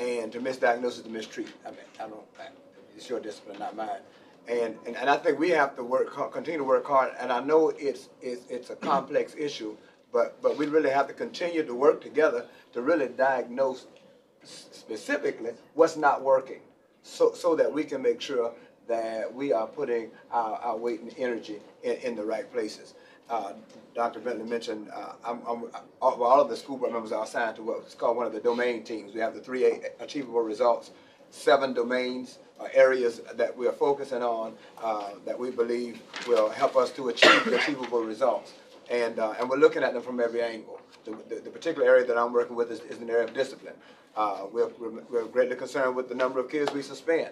And to misdiagnose is to mistreat. I mean, I don't, I, it's your discipline, not mine. And, and, and I think we have to work, continue to work hard, and I know it's, it's, it's a complex issue, but, but we really have to continue to work together to really diagnose specifically what's not working, so, so that we can make sure that we are putting our, our weight and energy in, in the right places. Uh, Doctor Bentley mentioned uh, I'm, I'm, all, all of the school board members are assigned to what's called one of the domain teams. We have the three achievable results, seven domains, uh, areas that we are focusing on uh, that we believe will help us to achieve the achievable results. And, uh, and we're looking at them from every angle. The, the, the particular area that I'm working with is, is an area of discipline. Uh, we're, we're, we're greatly concerned with the number of kids we suspend.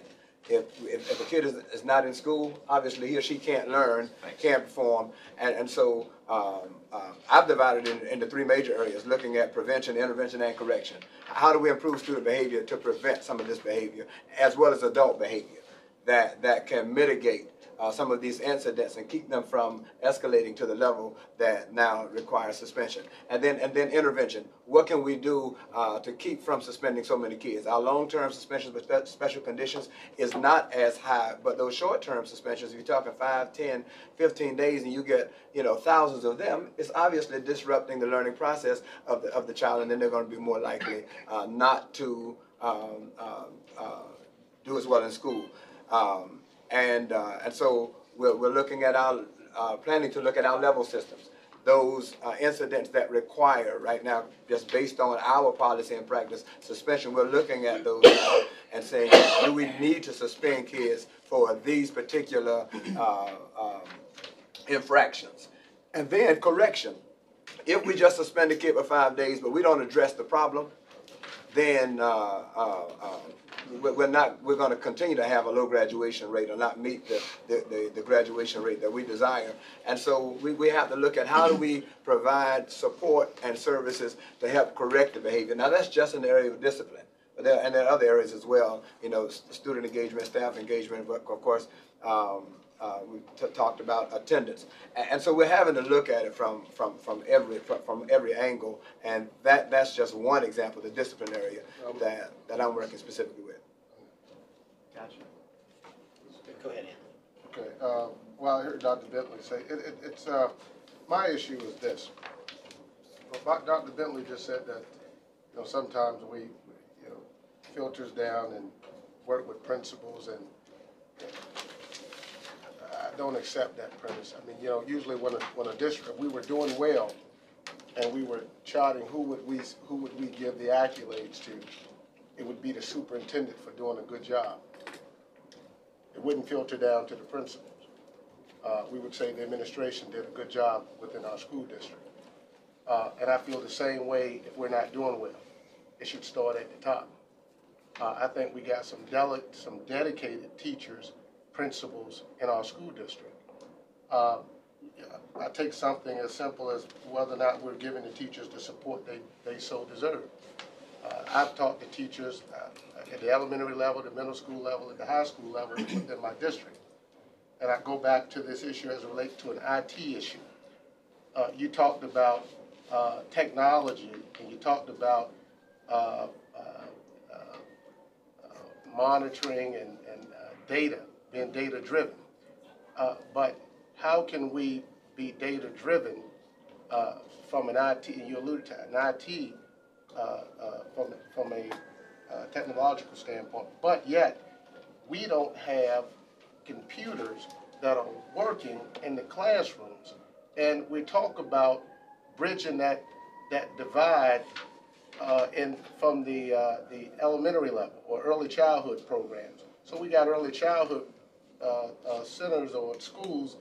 If, if, if a kid is, is not in school, obviously he or she can't learn, can't perform. And, and so um, um, I've divided it in, into three major areas, looking at prevention, intervention, and correction. How do we improve student behavior to prevent some of this behavior, as well as adult behavior that, that can mitigate uh, some of these incidents and keep them from escalating to the level that now requires suspension? And then, and then intervention. What can we do uh, to keep from suspending so many kids? Our long-term suspensions with special conditions is not as high, but those short-term suspensions, if you're talking five, ten, fifteen days and you get, you know, thousands of them, it's obviously disrupting the learning process of the, of the child, and then they're going to be more likely uh, not to um, uh, uh, do as well in school. Um, and, uh, and so we're, we're looking at our, uh, planning to look at our level systems. Those uh, incidents that require, right now, just based on our policy and practice, suspension, we're looking at those uh, and saying, do we need to suspend kids for these particular uh, um, infractions? And then correction. If we just suspend a kid for five days, but we don't address the problem, then uh, uh, uh, we're not. We're going to continue to have a low graduation rate, or not meet the the, the, the graduation rate that we desire. And so we, we have to look at how do we provide support and services to help correct the behavior. Now that's just an area of discipline, but there, and there are other areas as well. You know, student engagement, staff engagement, but of course, um, uh, we t talked about attendance. And, and so we're having to look at it from from from every from, from every angle. And that that's just one example, the discipline area that that I'm working specifically with. Gotcha. Go ahead, Anthony. Okay. Uh, well, I heard Doctor Bentley say it, it, it's uh, my issue is this. Well, Doctor Bentley just said that you know sometimes we you know filters down and work with principals, and I don't accept that premise. I mean, you know, usually when a, when a district we were doing well, and we were charting who would we who would we give the accolades to, it would be the superintendent for doing a good job. It wouldn't filter down to the principals. Uh, we would say the administration did a good job within our school district. Uh, and I feel the same way if we're not doing well. It should start at the top. Uh, I think we got some, deli some dedicated teachers, principals in our school district. Uh, I take something as simple as whether or not we're giving the teachers the support they, they so deserve. Uh, I've talked to teachers uh, at the elementary level, the middle school level, at the high school level within my district. And I go back to this issue as it relates to an I T issue. Uh, you talked about uh, technology, and you talked about uh, uh, uh, uh, monitoring and, and uh, data, being data-driven. Uh, but how can we be data-driven uh, from an I T, and you alluded to an I T, Uh, uh, from, from a uh, technological standpoint, but yet we don't have computers that are working in the classrooms. And we talk about bridging that, that divide uh, in, from the, uh, the elementary level or early childhood programs. So we got early childhood uh, uh, centers or schools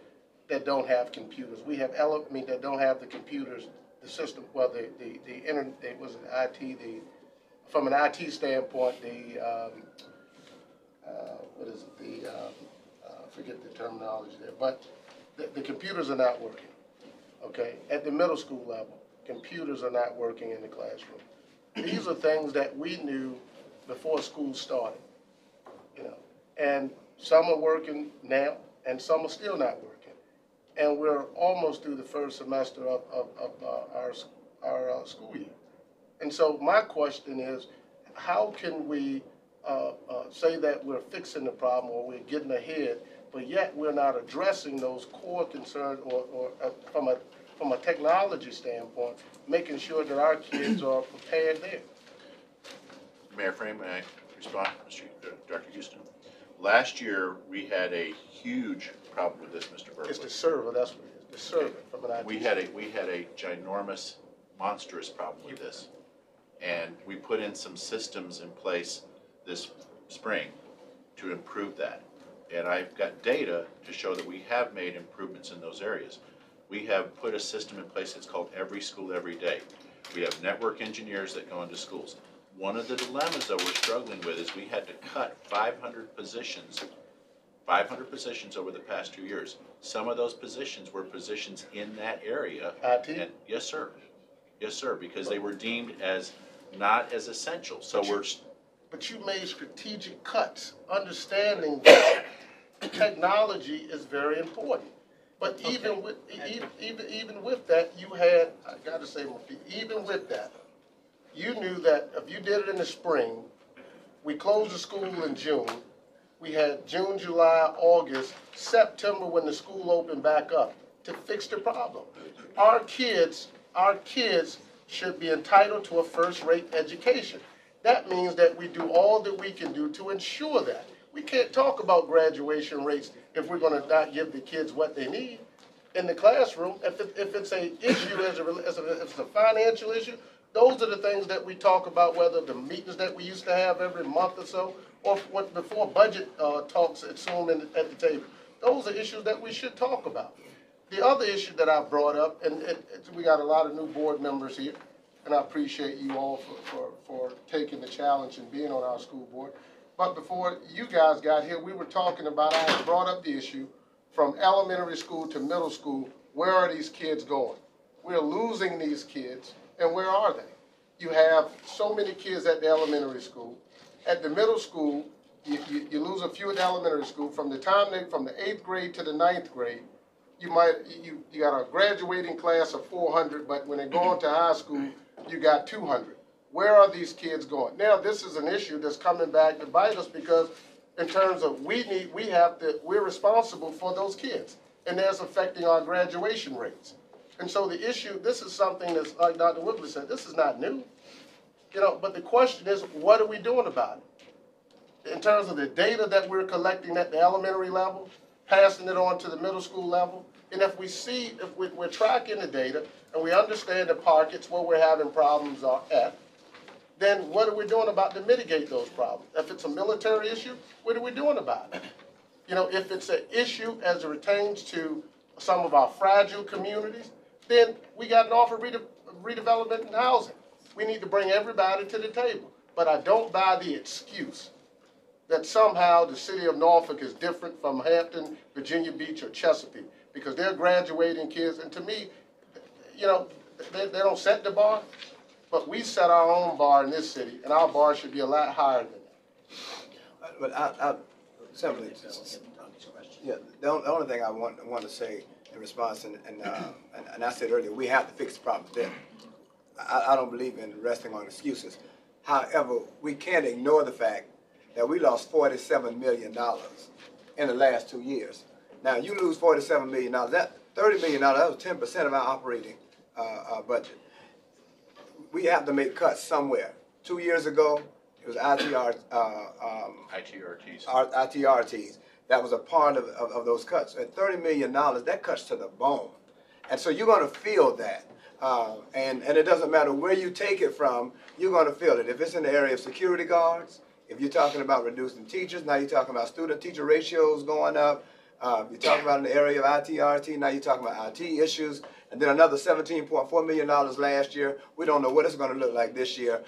that don't have computers. We have ele I mean, that don't have the computers, the system, well, the, the, the internet, it was an I T, the, from an I T standpoint, the, um, uh, what is it, the, um, uh, forget the terminology there, but the, the computers are not working, okay? At the middle school level, computers are not working in the classroom. These are things that we knew before school started, you know, and some are working now, and some are still not working. And we're almost through the first semester of, of, of uh, our, our uh, school year. And so my question is, how can we uh, uh, say that we're fixing the problem or we're getting ahead, but yet we're not addressing those core concerns or, or uh, from, a, from a technology standpoint, making sure that our kids are prepared there? Mayor Fraim, may I respond, Mister Doctor Houston? Last year, we had a huge problem with this, Mister Burfoot. It's the server, that's what it is, the server. Okay. From an we, had a, we had a ginormous, monstrous problem with this. And we put in some systems in place this spring to improve that. And I've got data to show that we have made improvements in those areas. We have put a system in place that's called Every School Every Day. We have network engineers that go into schools. One of the dilemmas that we're struggling with is we had to cut five hundred positions, five hundred positions over the past two years. Some of those positions were positions in that area. I T? And, yes, sir. Yes, sir, because they were deemed as not as essential. So but we're. You, but you made strategic cuts, understanding that technology is very important. But okay. even with even, even even with that, you had I got to say, even with that. You knew that if you did it in the spring, we closed the school in June, we had June, July, August, September when the school opened back up to fix the problem. Our kids, our kids should be entitled to a first-rate education. That means that we do all that we can do to ensure that. We can't talk about graduation rates if we're going to not give the kids what they need in the classroom. If, it, if it's an issue, as a, as a, if it's a financial issue, those are the things that we talk about, whether the meetings that we used to have every month or so, or what before budget uh, talks at Zoom and at the table. Those are issues that we should talk about. The other issue that I brought up, and it, it, we got a lot of new board members here, and I appreciate you all for, for, for taking the challenge and being on our school board. But before you guys got here, we were talking about, I had brought up the issue from elementary school to middle school, where are these kids going? We're losing these kids. And where are they? You have so many kids at the elementary school. At the middle school, you, you, you lose a few at the elementary school. From the time they, from the eighth grade to the ninth grade, you might you, you got a graduating class of four hundred, but when they go on to high school, you got two hundred. Where are these kids going? Now, this is an issue that's coming back to bite us because, in terms of we need, we have to, we're responsible for those kids, and that's affecting our graduation rates. And so the issue, this is something that's, like Doctor Whibley said, this is not new. You know, but the question is, what are we doing about it? In terms of the data that we're collecting at the elementary level, passing it on to the middle school level, and if we see, if we, we're tracking the data, and we understand the pockets where we're having problems are at, then what are we doing about to mitigate those problems? If it's a military issue, what are we doing about it? You know, if it's an issue as it pertains to some of our fragile communities, then we got an offer of rede redevelopment and housing. We need to bring everybody to the table. But I don't buy the excuse that somehow the city of Norfolk is different from Hampton, Virginia Beach, or Chesapeake, because they're graduating kids. And to me, you know, they, they don't set the bar, but we set our own bar in this city, and our bar should be a lot higher than that. But I, I simply, yeah, the, the only thing I want, I want to say in response, and and, uh, and and I said earlier, we have to fix the problem there. I, I don't believe in resting on excuses. However, we can't ignore the fact that we lost forty-seven million dollars in the last two years. Now, you lose forty-seven million dollars, that thirty million dollars, that was ten percent of our operating uh, uh, budget. We have to make cuts somewhere. Two years ago, it was I T R, uh, um, I T R Ts. that was a part of, of, of those cuts. And thirty million dollars, that cuts to the bone. And so you're going to feel that. Uh, and, and it doesn't matter where you take it from, you're going to feel it. If it's in the area of security guards, if you're talking about reducing teachers, now you're talking about student-teacher ratios going up. Uh, you're talking about in the area of I T R T, now you're talking about I T issues. And then another seventeen point four million dollars last year. We don't know what it's going to look like this year.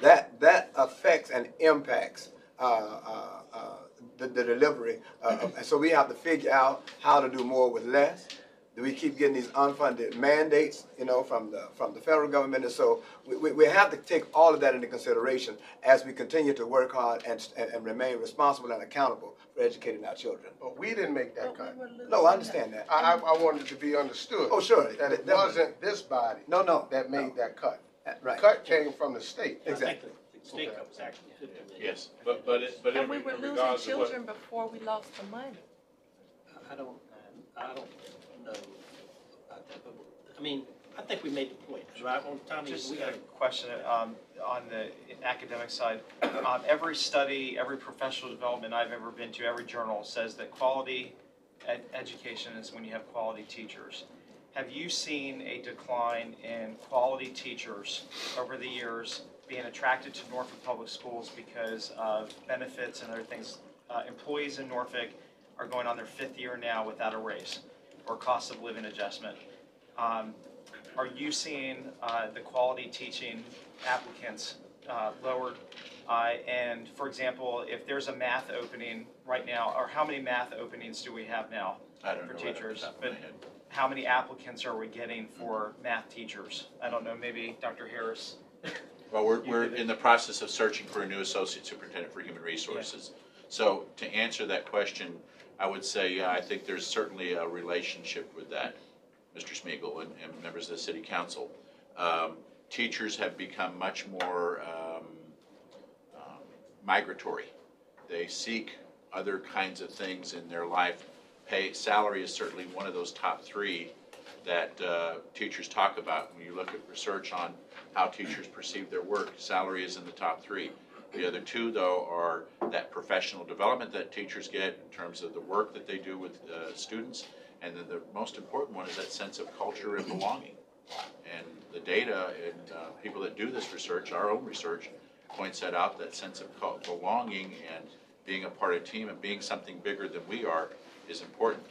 That, that affects and impacts uh, uh, uh, the, the delivery. Uh, and so we have to figure out how to do more with less. Do we keep getting these unfunded mandates, you know, from the from the federal government? And so we, we, we have to take all of that into consideration as we continue to work hard and, and, and remain responsible and accountable for educating our children. But we didn't make that cut. No, I understand that. I, I wanted to be understood. Oh, sure. That it wasn't this body no, no, that made no. that cut. Right. The cut came from the state. Exactly. The state okay. was actually fifty million. Yes, but, but, it, but and in, we were in losing children what, before we lost the money. I don't, I don't. No, about that, but I mean, I think we made the point, right? Well, Tommy, just we got a question um, on the academic side. Um, every study, every professional development I've ever been to, every journal says that quality ed education is when you have quality teachers. Have you seen a decline in quality teachers over the years being attracted to Norfolk Public Schools because of benefits and other things? Uh, employees in Norfolk are going on their fifth year now without a raise or cost of living adjustment. Um, are you seeing uh, the quality teaching applicants uh, lowered? Uh, and for example, if there's a math opening right now, or how many math openings do we have now I don't for know teachers? But how many applicants are we getting for math teachers? I don't know, maybe Doctor Harris. Well, we're, we're in the process of searching for a new associate superintendent for human resources. Yeah. So to answer that question, I would say uh, I think there's certainly a relationship with that, Mister Smigiel and, and members of the City Council. Um, teachers have become much more um, um, migratory. They seek other kinds of things in their life. Pay salary is certainly one of those top three that uh, teachers talk about. When you look at research on how teachers perceive their work, salary is in the top three. The other two, though, are that professional development that teachers get in terms of the work that they do with uh, students, and then the most important one is that sense of culture and belonging. And the data and uh, people that do this research, our own research, points that out, that sense of belonging and being a part of a team and being something bigger than we are is important.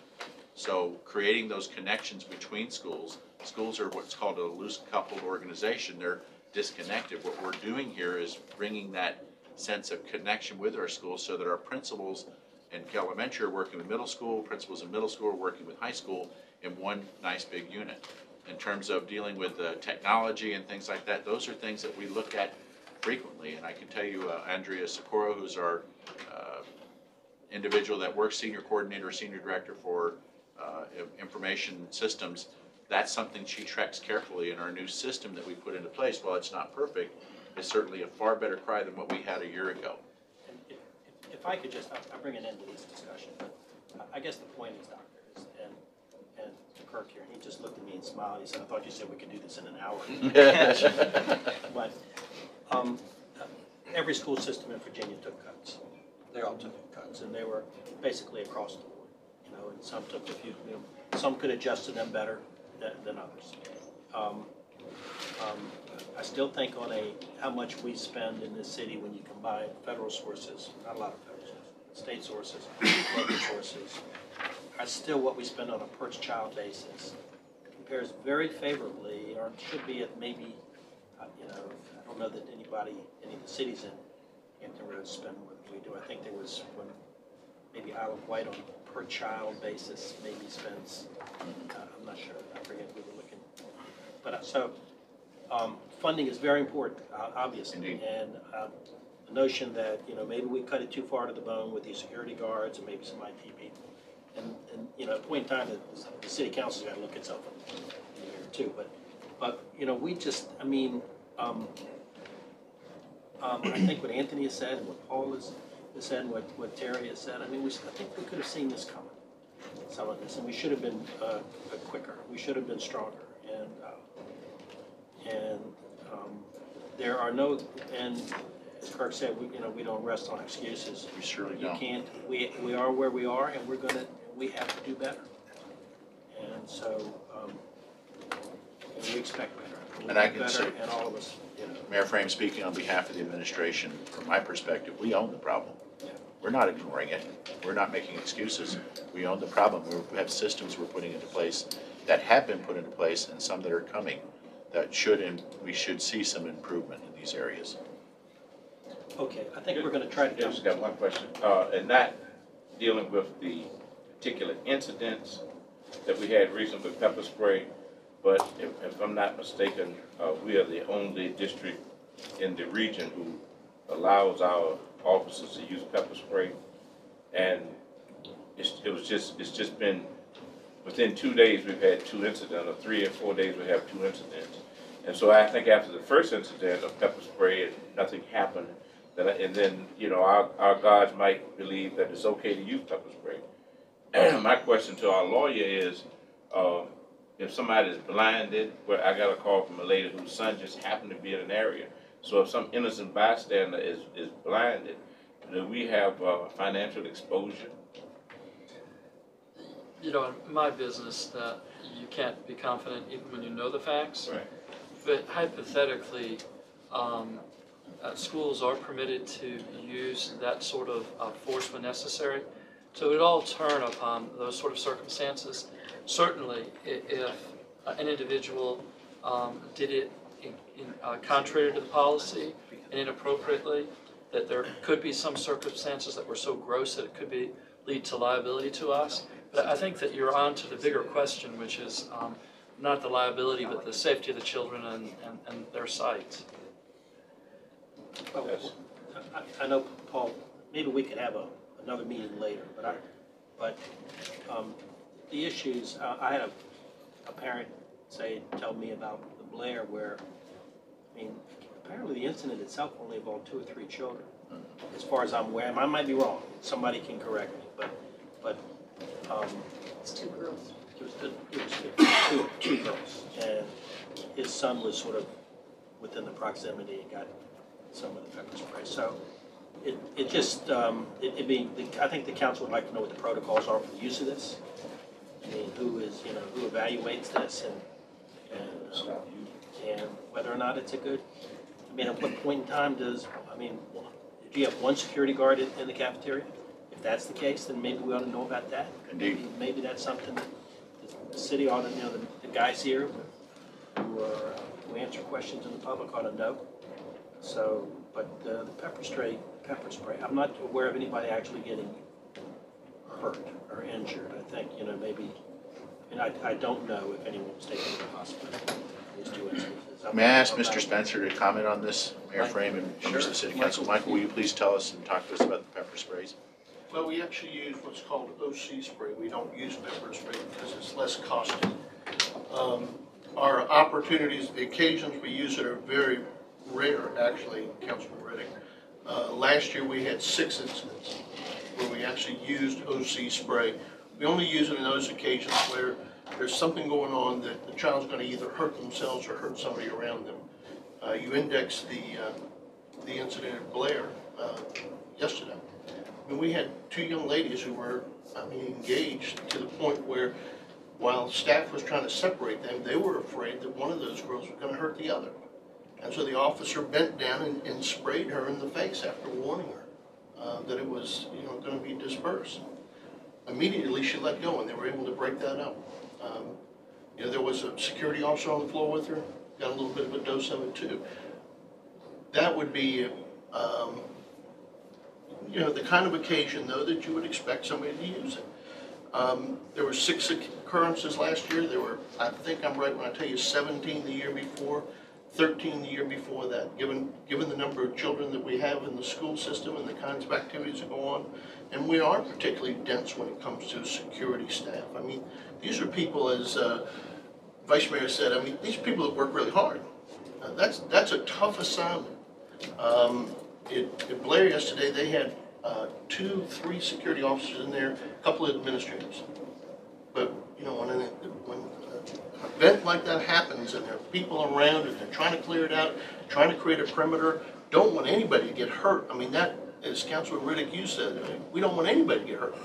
So creating those connections between schools, schools are what's called a loose-coupled organization. They're disconnected. What we're doing here is bringing that sense of connection with our schools so that our principals in elementary are working with middle school, principals in middle school are working with high school in one nice big unit. In terms of dealing with uh, technology and things like that, those are things that we look at frequently. And I can tell you, uh, Andrea Socorro, who's our uh, individual that works senior coordinator, senior director for uh, information systems, that's something she tracks carefully in our new system that we put into place. While it's not perfect, it's certainly a far better cry than what we had a year ago. And if, if, if I could just, I'll bring an end to this discussion, but I guess the point is, Doctor, is, and, and Kirk here, he just looked at me and smiled. He said, I thought you said we could do this in an hour. But um, every school system in Virginia took cuts. They all took cuts, and they were basically across the board, you know, and some took a few, you know, some could adjust to them better than others. Um, um, I still think on a how much we spend in this city when you combine federal sources, not a lot of federal sources, state sources, local sources, I still what we spend on a per child basis compares very favorably, or should be at maybe, uh, you know, I don't know that anybody, any of the cities in Hampton Roads spend more than we do. I think there was when maybe Isle of Wight on per child basis maybe spends, uh, I'm not sure, I forget we were looking. But uh, so um, funding is very important, uh, obviously. Indeed. And uh, the notion that, you know, maybe we cut it too far to the bone with these security guards and maybe some I T people. And, and you know, at a point in time, the, the city council's got to look at something here too. But, but you know, we just, I mean, um, um, I think what Anthony has said and what Paul has said and what, what Terry has said, I mean, we, I think we could have seen this coming. Some of this, and we should have been uh, quicker. We should have been stronger. And uh, and um, there are no and Kirk said, we, you know, we don't rest on excuses. We surely don't. You can't. We we are where we are, and we're gonna. We have to do better. And so um, and we expect better. We and I can better, say, and all of us. You know. Mayor Fraim speaking on behalf of the administration. From my perspective, we own the problem. Yeah. We're not ignoring it. We're not making excuses. We own the problem. We have systems we're putting into place that have been put into place, and some that are coming. That should and we should see some improvement in these areas. Okay, I think we're going to try to. Just got one question, uh, and that dealing with the particular incidents that we had recently with pepper spray. But if, if I'm not mistaken, uh, we are the only district in the region who allows our officers to use pepper spray, and it's, it was just it's just been. Within two days, we've had two incidents, or three or four days, we have two incidents. And so I think after the first incident of pepper spray, and nothing happened, then, and then, you know, our, our guards might believe that it's okay to use pepper spray. My question to our lawyer is, uh, if somebody is blinded, well, I got a call from a lady whose son just happened to be in an area. So if some innocent bystander is, is blinded, do we have uh, financial exposure? You know, in my business, uh, you can't be confident even when you know the facts. Right. But hypothetically, um, uh, schools are permitted to use that sort of uh, force when necessary. So it would all turn upon those sort of circumstances. Certainly, if an individual um, did it in, in, uh, contrary to the policy and inappropriately, that there could be some circumstances that were so gross that it could be lead to liability to us. But I think that you're on to the bigger question, which is um, not the liability, but the safety of the children and, and, and their sight. Well, I, I know, Paul, maybe we could have a, another meeting later, but I, but um, the issues, uh, I had a, a parent say, tell me about the Blair where, I mean, apparently the incident itself only involved two or three children, as far as I'm aware. And I might be wrong. Somebody can correct me, but, but Um, it's two girls. It was, it was two, two girls, and his son was sort of within the proximity and got some of the pepper spray. So it it just um, it, it being the, I think the council would like to know what the protocols are for the use of this. I mean, who is you know who evaluates this and and, um, and whether or not it's a good. I mean, at what point in time does I mean, do you have one security guard in, in the cafeteria? If that's the case, then maybe we ought to know about that. Indeed. Maybe, maybe that's something that the city ought to, you know, the, the guys here who, are, uh, who answer questions in the public ought to know. So, but uh, the pepper spray, pepper spray, I'm not aware of anybody actually getting hurt or injured. I think, you know, maybe, and I, I don't know if anyone was taken to the hospital in these two instances. I'm May not, I ask I'm Mister Spencer to comment on this, Mayor Fraim and members sure. of the City Council? Michael, will you please tell us and talk to us about the pepper sprays? Well, we actually use what's called O C spray. We don't use pepper spray because it's less costly. Um, our opportunities, the occasions we use it are very rare, actually, Councilman Riddick. Uh, last year we had six incidents where we actually used O C spray. We only use it in those occasions where there's something going on that the child's going to either hurt themselves or hurt somebody around them. Uh, you indexed the, uh, the incident at Blair uh, yesterday. And we had two young ladies who were, I mean, engaged to the point where, while staff was trying to separate them, they were afraid that one of those girls was going to hurt the other. And so the officer bent down and, and sprayed her in the face after warning her uh, that it was, you know, going to be dispersed. Immediately she let go, and they were able to break that up. Um, you know, there was a security officer on the floor with her, got a little bit of a dose of it too. That would be. Um, You know, the kind of occasion, though, that you would expect somebody to use it. Um, there were six occurrences last year. There were, I think I'm right when I tell you, seventeen the year before, thirteen the year before that. Given, given the number of children that we have in the school system and the kinds of activities that go on, and we are particularly dense when it comes to security staff. I mean, these are people, as uh, Vice Mayor said, I mean, these people that work really hard. Uh, that's, that's a tough assignment. Um, It, at Blair yesterday, they had uh, two, three security officers in there, a couple of administrators. But, you know, when an, when an event like that happens and there are people around and they're trying to clear it out, trying to create a perimeter, don't want anybody to get hurt. I mean, that, as Councilor Riddick, you said, we don't want anybody to get hurt.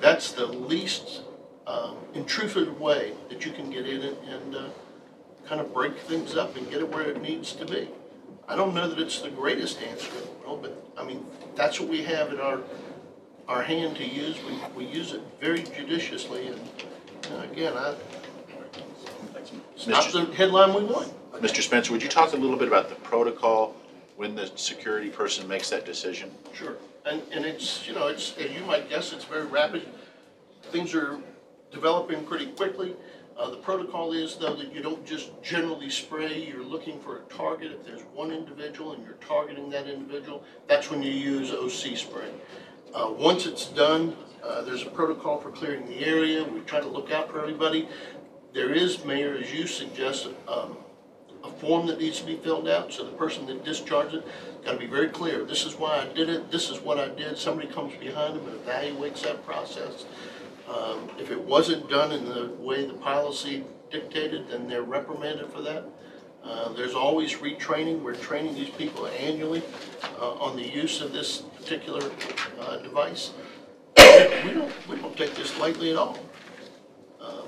That's the least um, intrusive way that you can get in it and uh, kind of break things up and get it where it needs to be. I don't know that it's the greatest answer in the world, but I mean, that's what we have in our our hand to use. We, we use it very judiciously, and uh, again, I, it's not the headline we want. Mister Spencer, would you talk a little bit about the protocol when the security person makes that decision? Sure. And, and it's, you know, it's, as you might guess, it's very rapid. Things are developing pretty quickly. Uh, the protocol is, though, that you don't just generally spray. You're looking for a target. If there's one individual and you're targeting that individual, that's when you use O C spray. Uh, once it's done, uh, there's a protocol for clearing the area. We try to look out for everybody. There is, Mayor, as you suggested, um, a form that needs to be filled out, so the person that discharges it, got to be very clear. This is why I did it. This is what I did. Somebody comes behind them and evaluates that process. Um, if it wasn't done in the way the policy dictated, then they're reprimanded for that. Uh, there's always retraining. We're training these people annually uh, on the use of this particular uh, device. we don't we don't take this lightly at all. Um,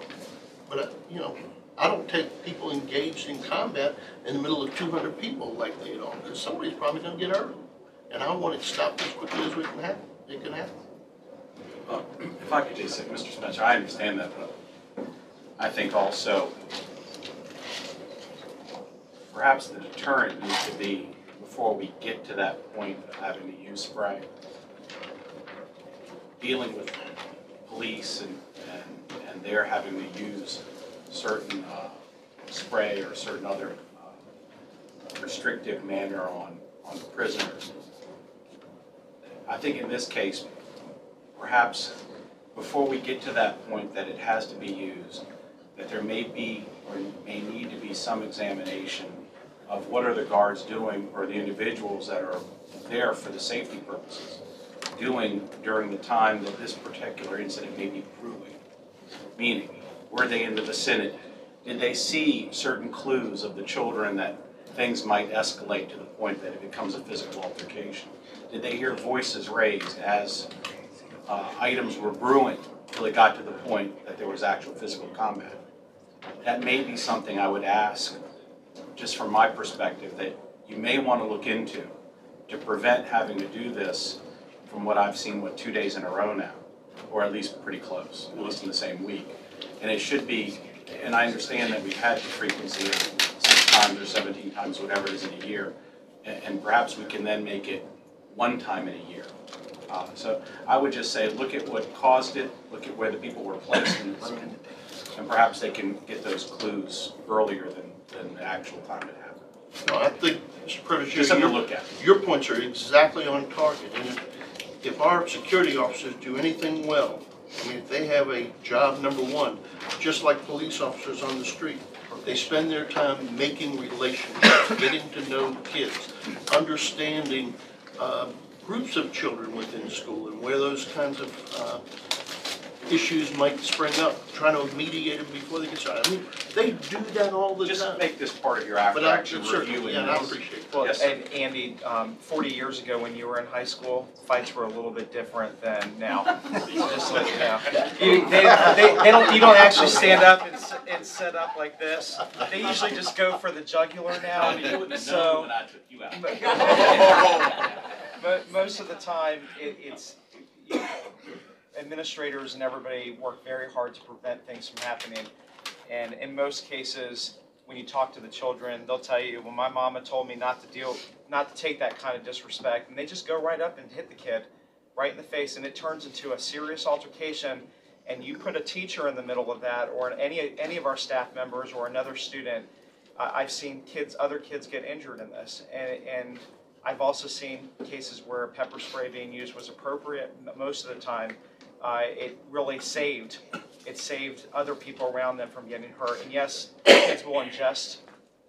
but uh, you know. I don't take people engaged in combat in the middle of two hundred people likely at all, because somebody's probably going to get hurt, and I want it stopped as quickly as we can have it. It can happen. Well, if I could just say, Mister Spencer, I understand that, but I think also perhaps the deterrent needs to be, before we get to that point of having to use spray, dealing with police and and, and they're having to use certain uh, spray or certain other uh, restrictive manner on, on the prisoners. I think in this case, perhaps before we get to that point that it has to be used, that there may be or may need to be some examination of what are the guards doing, or the individuals that are there for the safety purposes doing during the time that this particular incident may be brewing. Meaning, were they in the vicinity? Did they see certain clues of the children that things might escalate to the point that it becomes a physical altercation? Did they hear voices raised as uh, items were brewing until it got to the point that there was actual physical combat? That may be something I would ask, just from my perspective, that you may want to look into to prevent having to do this, from what I've seen, with two days in a row now, or at least pretty close, at least in the same week. And it should be, and I understand that we've had the frequency of six times or seventeen times, whatever it is, in a year, and, and perhaps we can then make it one time in a year. Uh, so I would just say, look at what caused it, look at where the people were placed in the room, and perhaps they can get those clues earlier than, than the actual time it happened. No, I think, Mister Curtis, just something to look at. Your points are exactly on target, and if, if our security officers do anything well, I mean, if they have a job, number one, just like police officers on the street, they spend their time making relationships, getting to know kids, understanding uh, groups of children within school and where those kinds of uh, issues might spring up, trying to mediate them before they get started. I mean, they do that all the just time. Just make this part of your after action review. Yeah, and I appreciate it. Well, yes, and Andy, um, forty years ago when you were in high school, fights were a little bit different than now. Just so you know. You, they, they, they don't, you don't actually stand up and, and set up like this. They usually just go for the jugular now. And so, but most of the time, it, it's... You know, administrators and everybody work very hard to prevent things from happening, and in most cases, when you talk to the children, they'll tell you, "Well, my mama told me not to deal, not to take that kind of disrespect," and they just go right up and hit the kid right in the face, and it turns into a serious altercation. And you put a teacher in the middle of that, or any any of our staff members, or another student. Uh, I've seen kids, other kids get injured in this, and and I've also seen cases where pepper spray being used was appropriate most of the time. Uh, it really saved, it saved other people around them from getting hurt. And yes, kids will ingest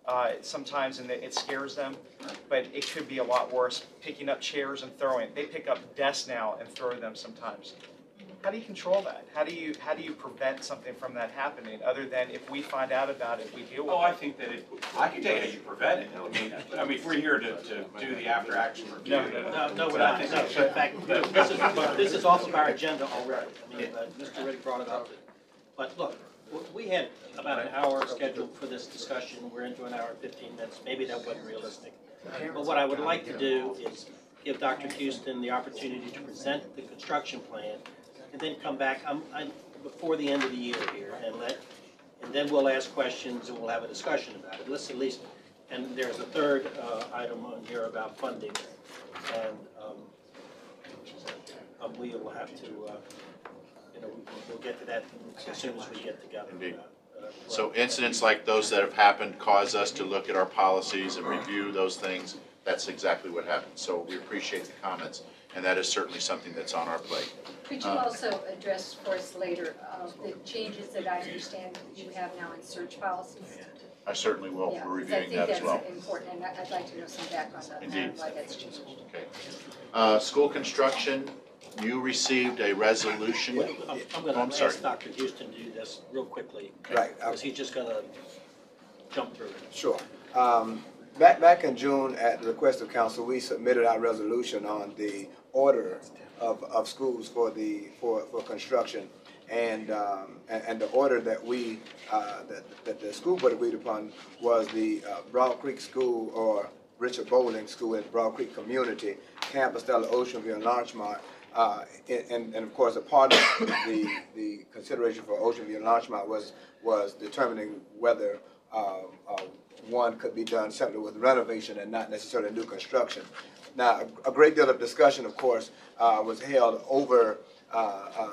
uh, sometimes, and it scares them, but it could be a lot worse. Picking up chairs and throwing, they pick up desks now and throw them sometimes. How do you control that? How do you how do you prevent something from that happening? Other than if we find out about it, we deal with. Oh, it. I think that it. I can tell you how you prevent it. I mean, I mean, if we're here to, to do the after action review. No, no, no, no. no but I think no, in fact, this is this is off of our agenda already. I mean, uh, Mister Riddick brought it up. But look, we had about an hour scheduled for this discussion. We're into an hour and fifteen minutes. Maybe that wasn't realistic. But what I would like to do is give Doctor Houston the opportunity to present the construction plan, and then come back I'm, I'm, before the end of the year here, and let, and then we'll ask questions and we'll have a discussion about it. Let's at least, and there's a third uh, item on here about funding, and um, um, we will have to, uh, you know, we'll get to that as soon as we get together. Indeed. Uh, uh, so incidents like those that have happened cause us to look at our policies and review those things. That's exactly what happened. So we appreciate the comments. And that is certainly something that's on our plate. Could you um, also address for us later uh, the changes that I understand you have now in search policies? I certainly will. Yeah, we're reviewing that as well. I think that's important, and I'd like to know some background on that and why that's changed. Okay. Uh, school construction, you received a resolution. Well, I'm, I'm going to oh, ask sorry. Doctor Houston to do this real quickly. Okay. Right. Because he's just going to jump through it. Sure. Um, Back, back in June, at the request of council, we submitted our resolution on the order of, of schools for the for, for construction, and, um, and and the order that we uh, that that the school board agreed upon was the uh, Broad Creek School or Richard Bowling School in Broad Creek Community, Campostella, Oceanview, and Larchmont, uh, and and of course a part of the the consideration for Oceanview and Larchmont was was determining whether. Uh, uh, one could be done simply with renovation and not necessarily new construction. Now, a, a great deal of discussion, of course, uh, was held over uh, uh,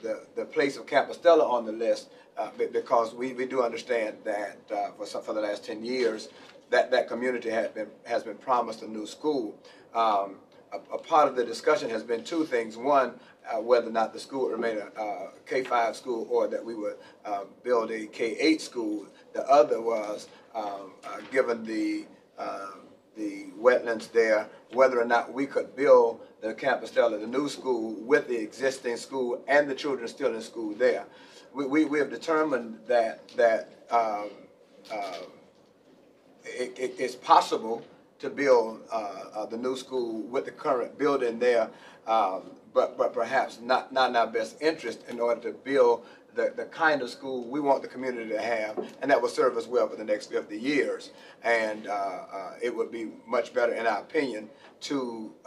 the, the place of Campostella on the list uh, because we, we do understand that uh, for, some, for the last ten years that, that community has been, has been promised a new school. Um, a, a part of the discussion has been two things. One, Uh, whether or not the school would remain a uh, K five school or that we would uh, build a K eight school. The other was, um, uh, given the, uh, the wetlands there, whether or not we could build the Campostella, the new school, with the existing school and the children still in school there. We, we, we have determined that, that um, uh, it, it, it's possible to build uh, uh, the new school with the current building there. Um, But, but perhaps not, not in our best interest in order to build the, the kind of school we want the community to have, and that will serve us well for the next fifty years. And uh, uh, it would be much better, in our opinion, to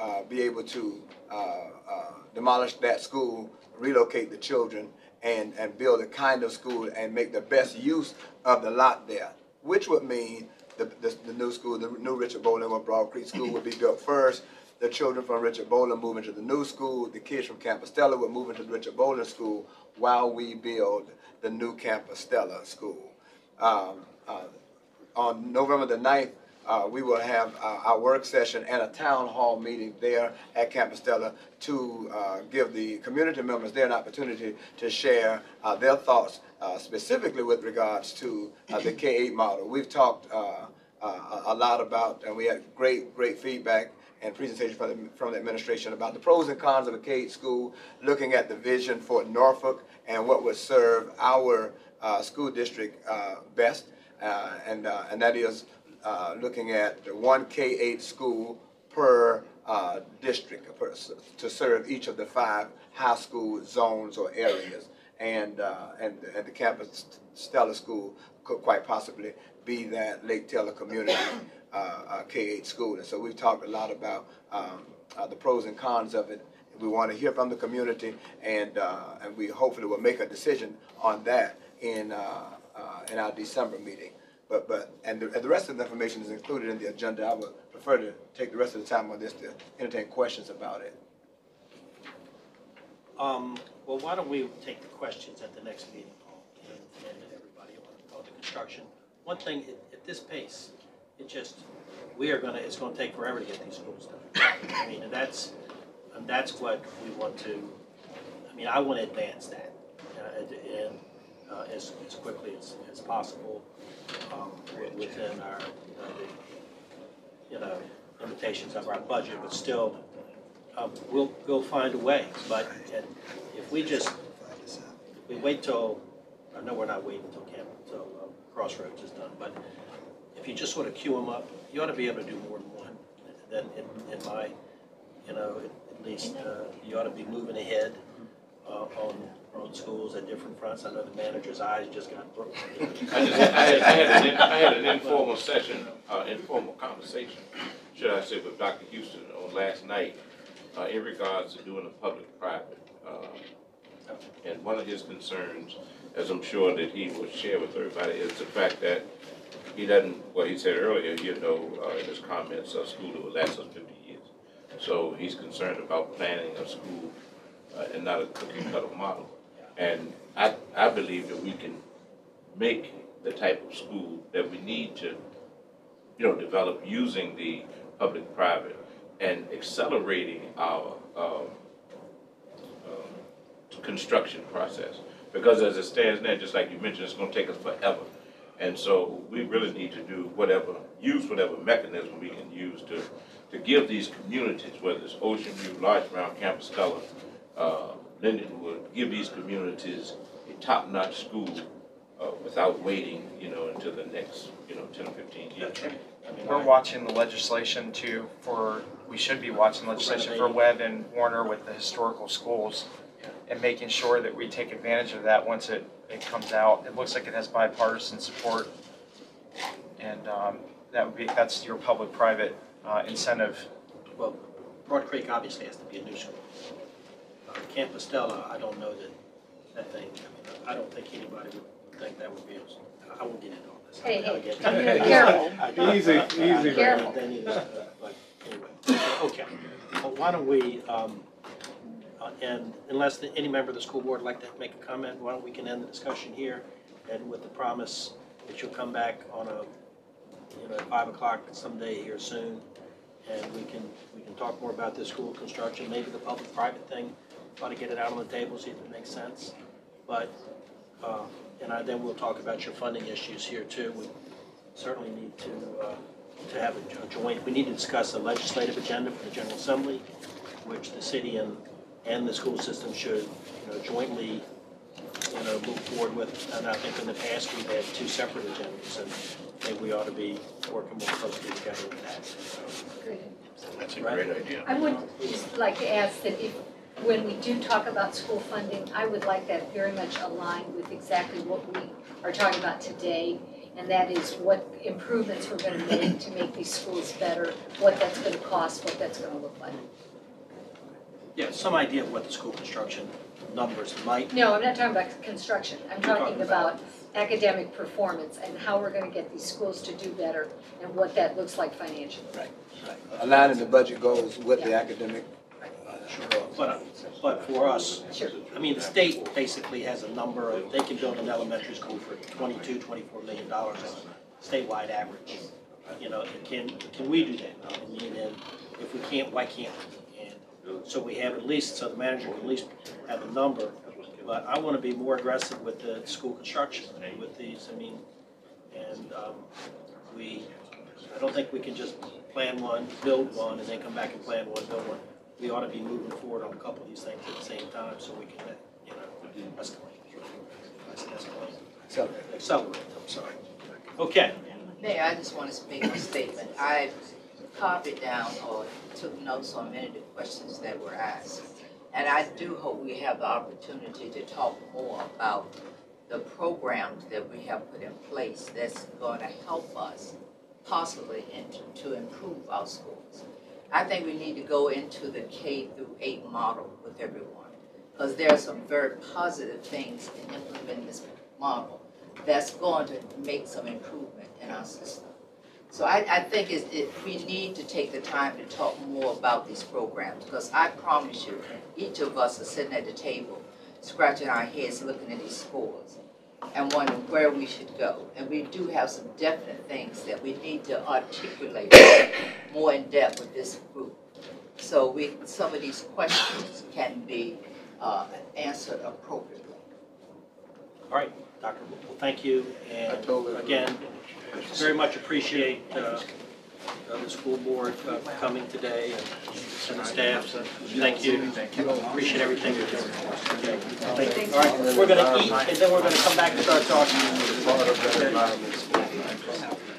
uh, be able to uh, uh, demolish that school, relocate the children, and, and build a kind of school and make the best use of the lot there, which would mean the, the, the new school, the new Richard Bowling or Broad Creek School would be built first. The children from Richard Bowling move into the new school. The kids from Campostella would move into the Richard Bowling School while we build the new Campostella School. Um, uh, on November the ninth, uh, we will have uh, our work session and a town hall meeting there at Campostella to uh, give the community members there an opportunity to share uh, their thoughts uh, specifically with regards to uh, the K eight model. We've talked uh, uh, a lot about, and we had great, great feedback and presentation from the, from the administration about the pros and cons of a K eight school, looking at the vision for Norfolk and what would serve our uh, school district uh, best, uh, and, uh, and that is uh, looking at the one K eight school per uh, district per, to serve each of the five high school zones or areas, and, uh, and, and the Campostella school could quite possibly be that Lake Taylor community. Uh, uh, K eight school. And so we've talked a lot about um, uh, the pros and cons of it. We want to hear from the community, and uh, and we hopefully will make a decision on that in uh, uh, in our December meeting. But but and the, and the rest of the information is included in the agenda. I would prefer to take the rest of the time on this to entertain questions about it. Um, well, why don't we take the questions at the next meeting, Paul, and, and everybody on the construction. One thing at this pace. It just, we are going to, it's going to take forever to get these schools done. I mean, and that's, and that's what we want to, I mean, I want to advance that uh, and, uh, as, as quickly as, as possible um, within our, uh, the, you know, limitations of our budget, but still, uh, we'll, we'll find a way. But and if we just, we wait till, I know we're not waiting until camp, until um, Crossroads is done, but if you just sort of queue them up, you ought to be able to do more than one. Then in, in my, you know, at, at least uh, you ought to be moving ahead uh, on on schools at different fronts. I know the manager's eyes just got broken. I, just, I, had, I, had an, I had an informal session, uh, informal conversation, should I say, with Doctor Houston on last night uh, in regards to doing a public-private. Uh, And one of his concerns, as I'm sure that he will share with everybody, is the fact that he doesn't, well, he said earlier, you know, uh, in his comments, a school that will last us fifty years. So he's concerned about planning a school uh, and not a cookie-cutter model. And I, I believe that we can make the type of school that we need to, you know, develop using the public-private and accelerating our uh, construction process, because as it stands now, just like you mentioned, it's going to take us forever, and so we really need to do whatever, use whatever mechanism we can use to to give these communities, whether it's Ocean View, Large Mound, Campostella, uh, Lindenwood, give these communities a top-notch school uh, without waiting, you know, until the next, you know, ten or fifteen years. I mean, we're watching the legislation too for we should be watching legislation for Webb and Warner with the historical schools, and making sure that we take advantage of that once it, it comes out. It looks like it has bipartisan support, and um, that would be that's your public-private uh, incentive. Well, Broad Creek obviously has to be a new school. Uh, Campostella, I don't know that that thing. I, mean, I don't think anybody would think that would be. I won't get into all this. Hey, hey, get hey careful. Easy, easy. Careful. Okay. Well, why don't we? Um, Uh, and unless the, any member of the school board would like to make a comment, why don't we can end the discussion here, and with the promise that you'll come back on a, you know, five o'clock someday here soon, and we can we can talk more about this school construction. Maybe the public-private thing, try to get it out on the table, see if it makes sense. But uh, and I, then we'll talk about your funding issues here too. We certainly need to uh, to have a joint. We need to discuss the legislative agenda for the General Assembly, which the city and and the school system should, you know, jointly, you know, move forward with. And I think in the past we've had two separate agendas, and I think we ought to be working more closely together with that. So, that's a right? great idea. I would just like to ask that if, when we do talk about school funding, I would like that very much aligned with exactly what we are talking about today, and that is what improvements we're going to make to make these schools better, what that's going to cost, what that's going to look like. Yeah, some idea of what the school construction numbers might be. No, I'm not talking about construction. I'm talking, talking about, about academic performance and how we're going to get these schools to do better and what that looks like financially. Right, right. Aligning the budget goals with yeah. the academic. Uh, sure. But, uh, but for us, sure. I mean, the state basically has a number of, they can build an elementary school for twenty-two, twenty-four million dollars on a statewide average. You know, can, can we do that? I mean, and if we can't, why can't we? So we have at least, so the manager can at least have a number, but I want to be more aggressive with the school construction, with these, I mean, and um, we, I don't think we can just plan one, build one, and then come back and plan one, build one. We ought to be moving forward on a couple of these things at the same time so we can, you know, escalate. Escalate. Accelerate, I'm sorry. Okay. Mayor, I just want to make a statement. I copied down or took notes on many of the questions that were asked. And I do hope we have the opportunity to talk more about the programs that we have put in place that's going to help us possibly into, to improve our schools. I think we need to go into the K through eight model with everyone, because there are some very positive things in implementing this model that's going to make some improvement in our system. So I, I think it's, it, we need to take the time to talk more about these programs, because I promise you, each of us are sitting at the table, scratching our heads, looking at these scores, and wondering where we should go. And we do have some definite things that we need to articulate more in depth with this group. So we, some of these questions can be uh, answered appropriately. All right. Doctor, well, thank you, and again, very much appreciate uh, uh, the school board uh, for coming today and the staff. So thank you. Appreciate everything you're doing. Thank you. All right, we're going to eat and then we're going to come back and start talking.